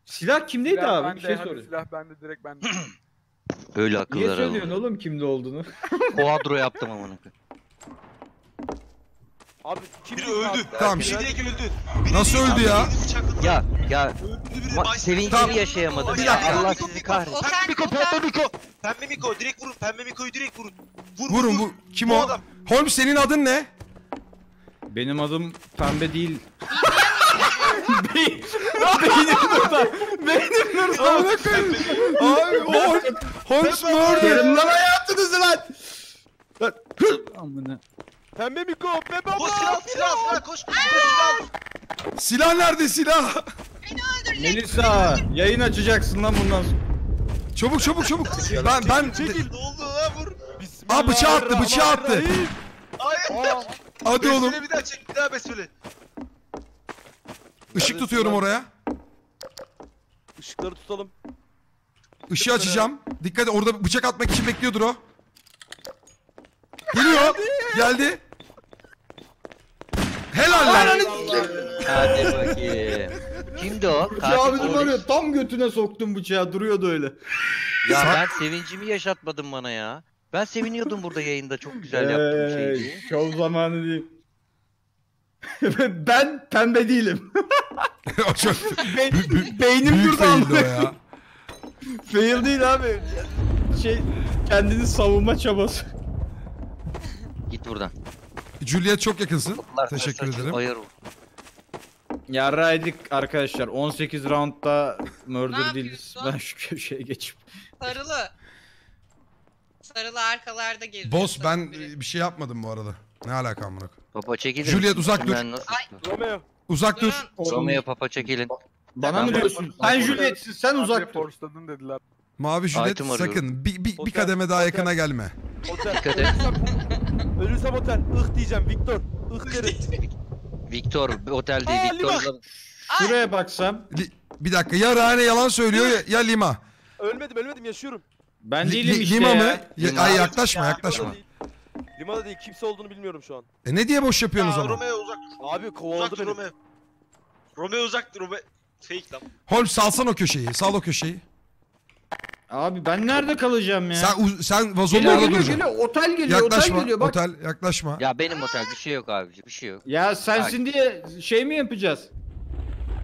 Silah kimdeydi silah abi? Bende, bir şey soruyor. Silah bende, direkt bende. Böyle akıllara. Niye söylüyorsun oğlum kimde olduğunu? Koadro yaptım amına koyayım. Abi kim öldü? Tamam. Biri direkt öldü. Biri nasıl öldü ya? Ya. Sevincini yaşayamadım. Bir dakika. Allah sizi kahretsin. Pembe Miko direkt vurun. Pembe Miko'yu direkt vurun. Vurun. Kim o? Holmes senin adın ne? Benim adım pembe değil. Beynim burada. Amına koyayım. Abi Holmes murder. Lan hayatınızı lan. Amına. Pembe Miko, pembe baba. Silah koş. Silah nerede silah? Beni öldürecek. Melisa, yayın açacaksın lan bundan sonra. Çabuk. Ben çekil. Ne oldu lan vur. Bismillah. Aa bıçağı attı. Hayır. Hadi oğlum. Bir daha çek, bir daha besmele. Işık tutuyorum oraya. Işıkları tutalım. Işığı açacağım. Dikkat et, orada bıçak atmak için bekliyordur o. Geliyor. Geldi. Helal lan. Hadi bakayım. Kimdi o? Bıçağı bizim arıyor. Tam götüne soktum bıçağı. Duruyordu öyle. Ya ben sevincimi yaşatmadın bana ya. Ben seviniyordum burada yayında, çok güzel yaptığım şeydi. Şov zamanı değil. Ben pembe değilim. Beynim durdu anladım. Fail değil abi. Kendini savunma çabası. Git buradan. Juliet çok yakınsın. Teşekkür ederim. Yarraydık arkadaşlar. 18 roundda murder değiliz. Ben şu köşeye geçip. Sarılı arkalarda geliyor. Boss ben bir şey yapmadım bu arada. Ne alakam bırak. Papa çekilin. Juliet uzak dur. Romeo. Uzak dur. Romeo papa çekilin. Bana mı diyorsun? Sen Juliet'sin, sen uzak dur. Mavi Juliet sakın. Bir kademe daha yakına gelme. Ölürsem otel. Ih diyeceğim Viktor. Ih derim. Viktor otel değil. Viktor. Şuraya baksam. Bir dakika ya Rane yalan söylüyor ya Lima. Ölmedim yaşıyorum. Ben değilim işte Lima mı? Ya, ay yaklaşma. Lima'da değil, kimse olduğunu bilmiyorum şu an. Ne diye boş yapıyorsunuz ama? Romeo uzak. Abi kovaldı beni. Romeo uzak dur. Fake lan. Holmes salsan o köşeyi. Sal o köşeyi. Abi ben nerede kalacağım ya? Sen vazonun orada duracaksın. Otel geliyor. Bak. Otel yaklaşma. Ya benim otel bir şey yok abici, bir şey yok. Ya sensin diye şey mi yapacağız?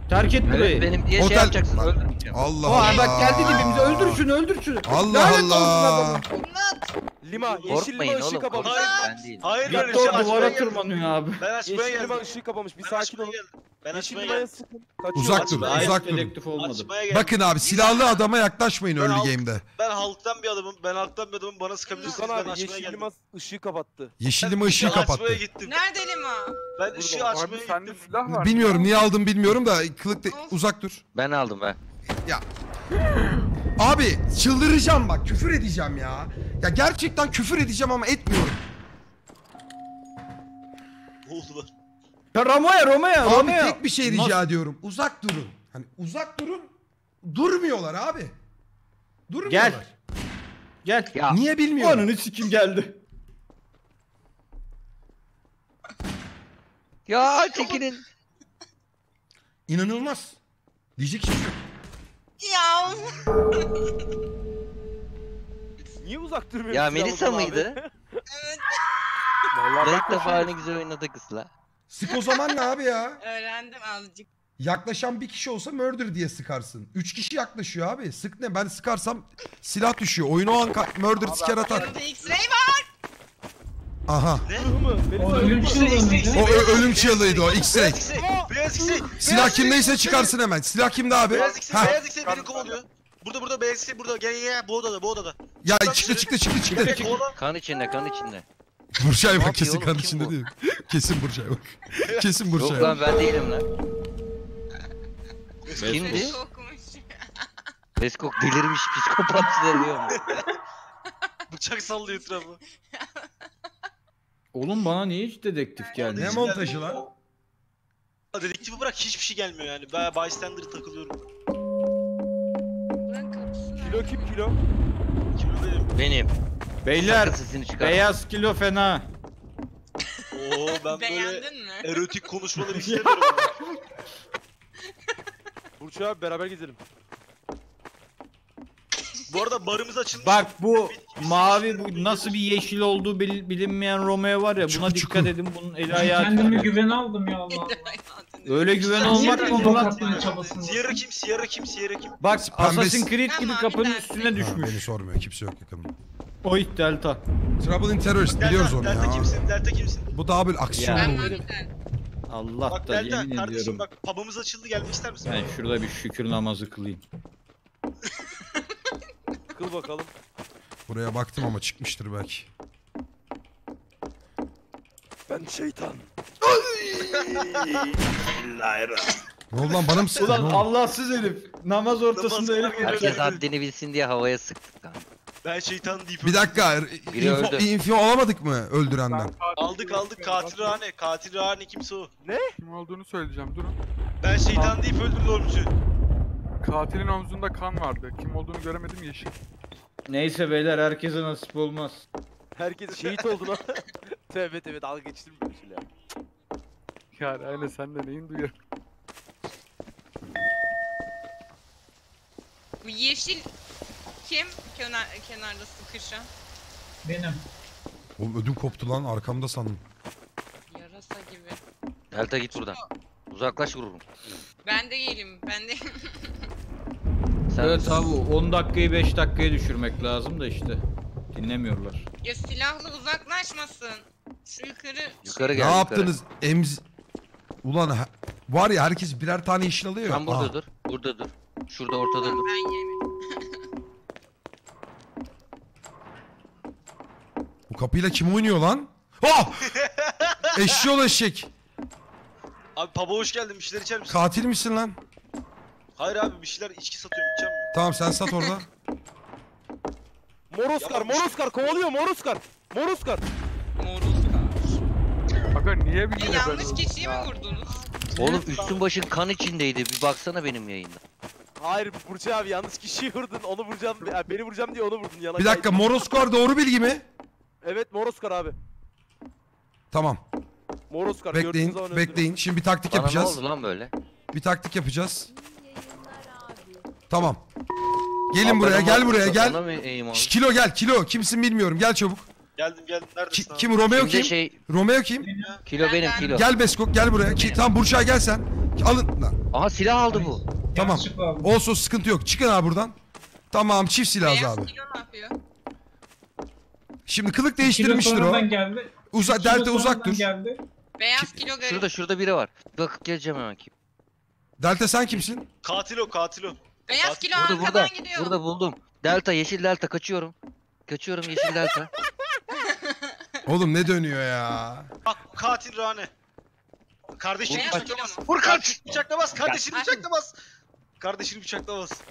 Terk et burayı. Benim diye şey yapacaksın, öldürmeyeceğim. Allah Allah. Bak geldi dibimize, öldür şunu. Allah. Lima, yeşil lima ışığı kapamış. Hayır böyle şey açmaya duvara tırmanıyor abi. Ben açmaya geldim. Yeşil lima kapamış, bir sakin olun. Ben açmaya geldim. Uzak durun. Bakın abi silahlı adama yaklaşmayın early game'de. Ben halktan bir adamım, bana sıkabilirsiniz. Ben yeşil lima ışığı kapattı. Yeşil lima ışığı kapattı. Nerede lima? Ben ışığı açmaya gittim. Bilmiyorum niye aldım bilmiyorum da uzak dur. Ben aldım ben. Ya. Abi çıldıracağım bak, küfür edeceğim ya. Ya gerçekten küfür edeceğim ama etmiyorum. Ne oldu lan? Ya Romeo. Abi tek bir şey rica ediyorum. Uzak durun. Hani uzak durun. Durmuyorlar abi. Durmuyorlar. Gel. Ya. Niye bilmiyorum. Onun için kim geldi? Ya çekilin. İnanılmaz. Diyecek şey yok. Ya. Niye uzak durmuyorsun? Ya Melisa mıydı? Evet. Vallahi ilk defa ne güzel oynadı kızla. Sık o zaman ne abi ya? Öğrendim azıcık. Yaklaşan bir kişi olsa murder diye sıkarsın. 3 kişi yaklaşıyor abi. Sık ne? Ben sıkarsam silah düşüyor. Oyun o an murder siker atar. X-ray var. Aha. O ölüm çığlığıydı o. X-ray. Silah kimdeyse çıkarsın hemen. Silah kimde abi? Beyaz X-ray beni kovalıyor. Burada Beyaz X-ray burada. Gel bu odada. Ya çıktı. Kan içinde. Burçay bak kesin kan içinde değil. Kesin Burçay bak. Kesin Burçay. Yok lan ben değilim lan. Kimdi? Beskot delirmiş psikopat diyor. Bıçak sallıyor etrafı. Oğlum bana niye hiç dedektif geldi? Ne montajı lan? Dedektifi bırak hiçbir şey gelmiyor yani. Ben bystander'ı takılıyorum. Kilo kim kilo? Kilo benim. Beyler beyaz kilo fena. Oo ben böyle erotik konuşmaları istemiyorum. Burçay abi beraber gezelim. Bu arada barımız açıldı. Bak bu mavi bu nasıl bir yeşil olduğu bilinmeyen Romeo var ya, buna dikkat edin, bunun eli ayağı. Kendime güven aldım ya Allah. Öyle güven olmak mı lan? Siyara kim? Bak Assassin's Creed gibi kapının üstüne düşmüş. Beni sormuyor, kimse yok yakınımda. Oy Delta. Trouble in Terrorist biliyoruz onu ya. Delta kimsin? Bu daha böyle aksiyon oluyor. Allah bak, da yemin ediyorum. Bak kardeşim bak pub'ımız açıldı, gelmek ister misin? Ben şurada bir şükür namazı kılayım. Kıl bakalım. Buraya baktım ama çıkmıştır belki. Ben şeytan. Ne oldu lan bana mı sıktın? Ulan Allahsız herif. Namaz ortasında herif. Herkes haddini bilsin diye havaya sıktık lan. Ben şeytan deyip... Bir dakika, info alamadık mı öldürenden? Aldık, katil Rane. Katil Rane kimse o. Ne? Kim olduğunu söyleyeceğim, durun. Ben şeytan deyip öldürdü olmuşu. Katilin omzunda kan vardı. Kim olduğunu göremedim, yeşil. Neyse beyler, herkese nasip olmaz. Herkes şehit oldu lan. Tövbe, dalga geçirmiyor şöyle ya. Ya Rane, sen de neyin duyuyor? Bu yeşil... Kim? Kenarda sıkışan. Benim. Oğlum ödüm koptu lan, arkamda sandım. Yarasa gibi. Delta git buradan. Uzaklaş vururum. Ben de. Evet abi, 10 dakikayı 5 dakikaya düşürmek lazım da işte. Dinlemiyorlar. Ya silahlı uzaklaşmasın. Şu yukarı gel. Ne yaptınız? Ulan var ya, herkes birer tane işin alıyor. Sen burada dur. Burada dur. Şurada ortada dur. Ben yemin. Kapıyla kim oynuyor lan? Oh! Eşşoğlu eşek. Abi pub'a hoş geldin, bir şeyler içer misin? Katil misin lan? Hayır abi, bir şeyler içki satıyorum, içeceğim mi? Tamam sen sat orada. Moroskar kovalıyor, Moroskar. Aga niye bir yanlış kişiyi mi vurdunuz? Oğlum üstün başın kan içindeydi, bir baksana benim yayında. Hayır Burçay abi, yanlış kişiyi vurdun, onu vuracağım, yani beni vuracağım diye onu vurdun. Yalan. Bir dakika, Moroskar doğru bilgi mi? Evet Moroskar abi. Tamam. Moroskar gördüğünüz zaman bekleyin. Şimdi bir taktik yapacağız. Ne oldu lan böyle? Bir taktik yapacağız. Tamam. Gelin abi buraya, gel buraya. Kilo gel. Kimsin bilmiyorum. Gel çabuk. Geldim. Neredesin? Kim Romeo kim? Romeo kim? Kilo benim kilo. Gel Beskot, gel buraya. Tamam Burçay gel sen. Alın lan. Aha silah aldı bu. Tamam. Olsun sıkıntı yok. Çıkın abi buradan. Tamam çift silahız abi. Kilo ne yapıyor? Şimdi kılık değiştirmiştir o. Delta uzak dur. Geldi. Beyaz kilo garip. Şurada biri var. Bakıp geleceğim hemen ki. Delta sen kimsin? Katil o. Beyaz kilo arkadan gidiyor. Burada buldum. Delta yeşil Delta kaçıyorum. Yeşil Delta. Oğlum ne dönüyor ya? Bak katil Rane. Kardeşini bıçaklamaz. Vur kaç. Bıçaklamaz. Kardeşini bıçaklamaz.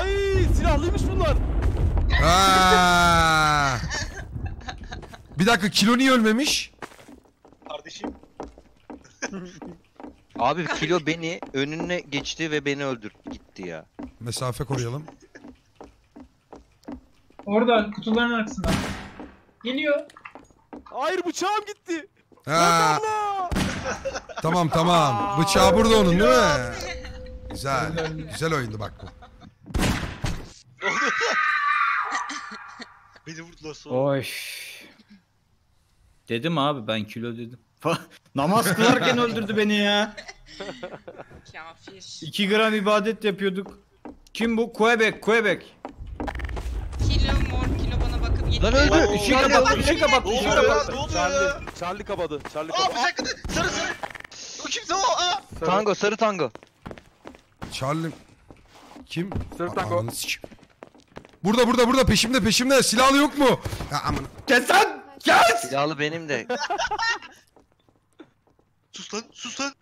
Ay silahlıymış bunlar. Bir dakika, kilo niye ölmemiş? Kardeşim. Abi filo beni önüne geçti ve beni öldürdü gitti ya. Mesafe koruyalım. Orada kutuların arkasında. Geliyor. Hayır bıçağım gitti. Allah! Tamam tamam. Bıçağı burada onun değil mi? Güzel. Güzel oyundu bak bu. Beni vurdular sonra. Oy. Dedim abi ben kilo dedim. Namaz kılarken öldürdü beni ya. Kafir. 2 gram ibadet yapıyorduk. Kim bu? Quebec. Kilo mor kilo bana bakıp gitti. Lan öldü. İşi kapattı. Charlie kapadı. Sarı. O kimse o. Sarı. Tango, sarı tango. Charlie. Kim? Sarı tango. Burada peşimde. Silahlı yok mu? Ya aman. Kes lan. Kes. Silahlı benim de. Sus lan.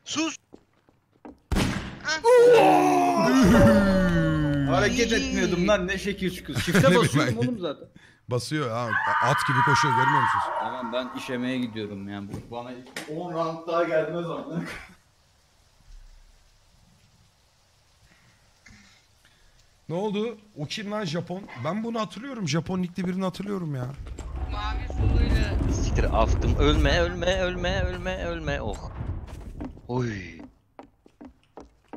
Hareket etmiyordum lan ne şekil kız. Çifte basıyordum oğlum zaten. Basıyor ha. At gibi koşuyor görmüyor musunuz? Tamam ben işemeye gidiyorum yani. Bana 10 round daha gelmez ama. Ne oldu? O kim lan Japon? Ben bunu hatırlıyorum. Japon ligde birini hatırlıyorum ya. Mavi soluyla. Siktir aftım. Ölme. Oh. Oy.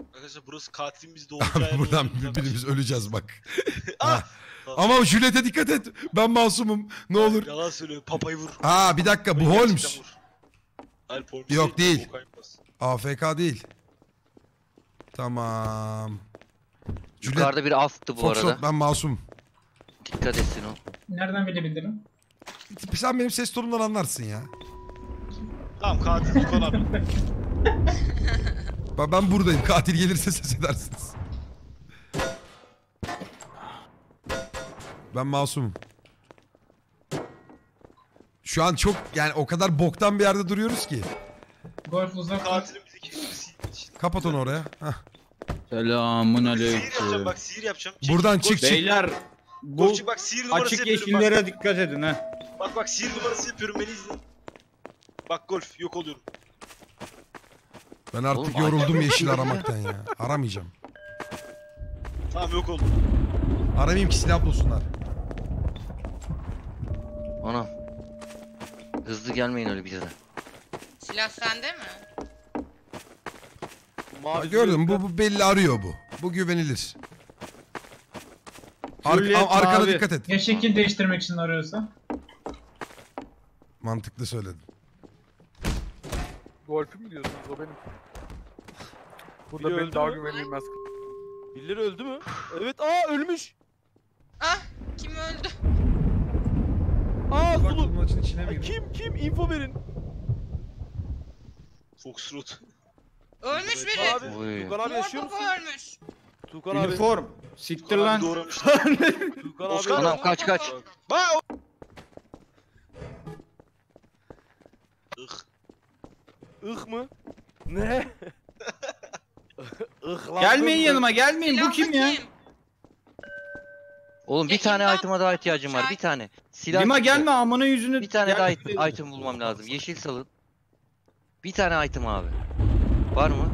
Arkadaşlar burası katilin biz de olacağı. Buradan birbirimiz öleceğiz bak. Ah. Ama Juliet'e dikkat et. Ben masumum. Ne olur. Yalan söylüyor. Papayı vur. Aa bir dakika bu Holmes. Yok değil. AFK değil. Tamam. Yukarıda bir aftı bu arada. Ben masum. Dikkat etsin o. Nereden bilebildin? Sen benim ses tonumdan anlarsın ya. Tamam katil Tuğkan abi. Ben buradayım. Katil gelirse ses edersiniz. Ben masumum. Şu an çok yani o kadar boktan bir yerde duruyoruz ki. Golf uzak. Katilin bizi kesmesi. Kapat onu oraya. Heh. Selamun aleyküm. Sihir yapacağım bak sihir yapacağım. Çek, buradan çık. Beyler bu Gorçuk, bak, açık yeşillere bak. Dikkat edin ha. Bak sihir numarası yapıyorum beni izle. Bak golf yok oluyorum. Ben artık oğlum, yoruldum yeşil aramaktan ya. Aramayacağım. Tamam yok oldum. Aramayayım ki silah bulsunlar. Ana. Hızlı gelmeyin öyle bir yere. Silah sende mi? Ha, gördüm bu belli arıyor bu. Bu güvenilir. Arkana dikkat et. Ya şekil değiştirmek için arıyorsa? Mantıklı söyledin. Golf'ü mü diyorsunuz o benim? Burada biri benim daha güvenilmez. Birileri öldü mü? Evet aa ölmüş. Ah kim öldü? Aa Zulu. Kim info verin. Foxtrot. Ölmüş biri. Tuğkan abi yaşıyor musun? Ölmüş. Tuğkan abi. Uniform. Siktir lan. Tuğkan abi kaç. Bak. Ih mı? Ne? Gelmeyin yanıma gelmeyin. Bu kim ya? Oğlum bir tane item'a daha ihtiyacım var. Bir tane. Lima gelme amına yüzünü. Bir tane daha item bulmam lazım. Yeşil salın. Bir tane item abi. Var mı?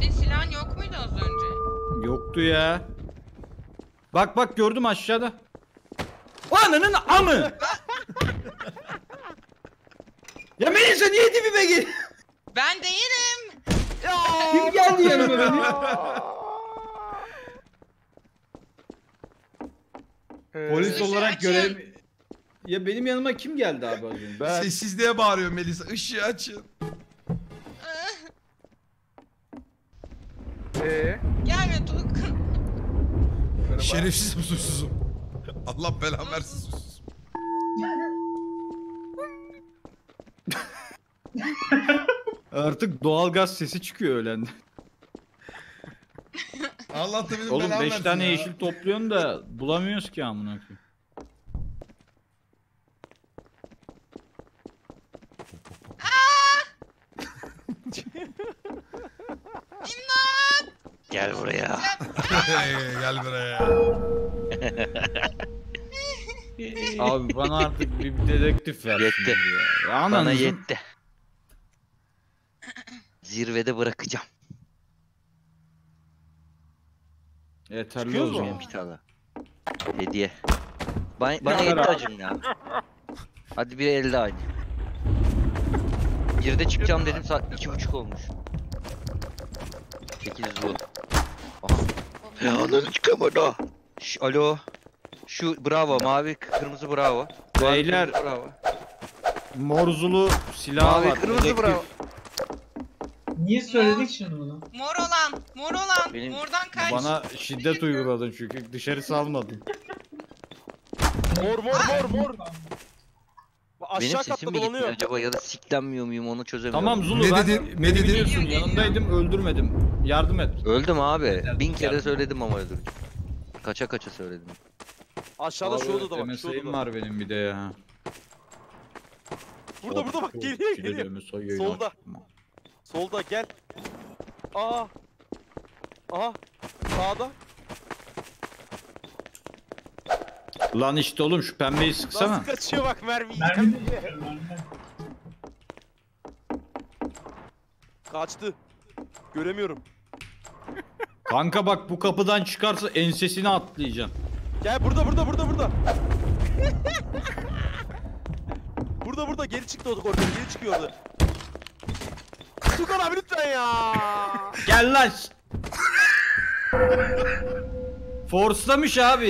Senin silahın yok muydu az önce? Yoktu ya. Bak gördüm aşağıda. Ananın amı! Ya Melisa niye dibime gir? Ben değilim. Kim geldi yanıma benim? Polis olarak görev... Ya benim yanıma kim geldi abi? Ben... Sessizliğe bağırıyor Melisa. Işığı açın. Gelme Tuğkan. Şerefsizim susuzum. Allah belamı versin susuzum. Artık doğalgaz sesi çıkıyor öğlende. Allah da benim oğlum 5 tane ya. Yeşil topluyorsun da bulamıyoruz ki amına koyayım. Gel buraya. Gel buraya. Abi bana artık bir dedektif ver. Yetti. Ya. Bana yetti. zirvede bırakacağım. Yeterli o zaman. Bir tane. Hediye. Bana yetti acım ya. Hadi bir elde aynı. Girde çıkacağım dedim, saat 2.30 olmuş. 800 bu. Ya ananı çıkamadı ha. Alo. Şu bravo, mavi kırmızı bravo. Beyler bravo. Morzulu silah mavi, var. Kırmızı dedektif. Bravo. Niye söyledik şimdi bunu? Mor olan, mor olan. Benim, mordan kaç. Bana şiddet uyguladın çünkü dışarı salmadın. Mor mor mor mor. Benim sesim mi gitti acaba ya da siklenmiyor muyum onu çözemiyorum. Tamam Zulu ben ne diyorsun yanındaydım öldürmedim. Yardım et. Öldüm abi. Yardım, bin kere yardım. Söyledim ama öldürdüm. Kaça kaça söyledim. Aşağıda şu odada bak. MSI'm var benim bir de ya. Burada burada bak geliyor geliyor. Solda. Solda gel. Aa. Aha. Sağda. Lan işte oğlum şu pembeyi sıksana. Nasıl kaçıyor bak mermiyi. Mermi kaçtı. Göremiyorum. Kanka bak bu kapıdan çıkarsa ensesini atlayacağım. Gel burada burada burada burada. Burada burada geri çıktı o korkuyor. Geri çıkıyordu. Tuğkan abi lütfen ya. Gel lan. Forslamış abi.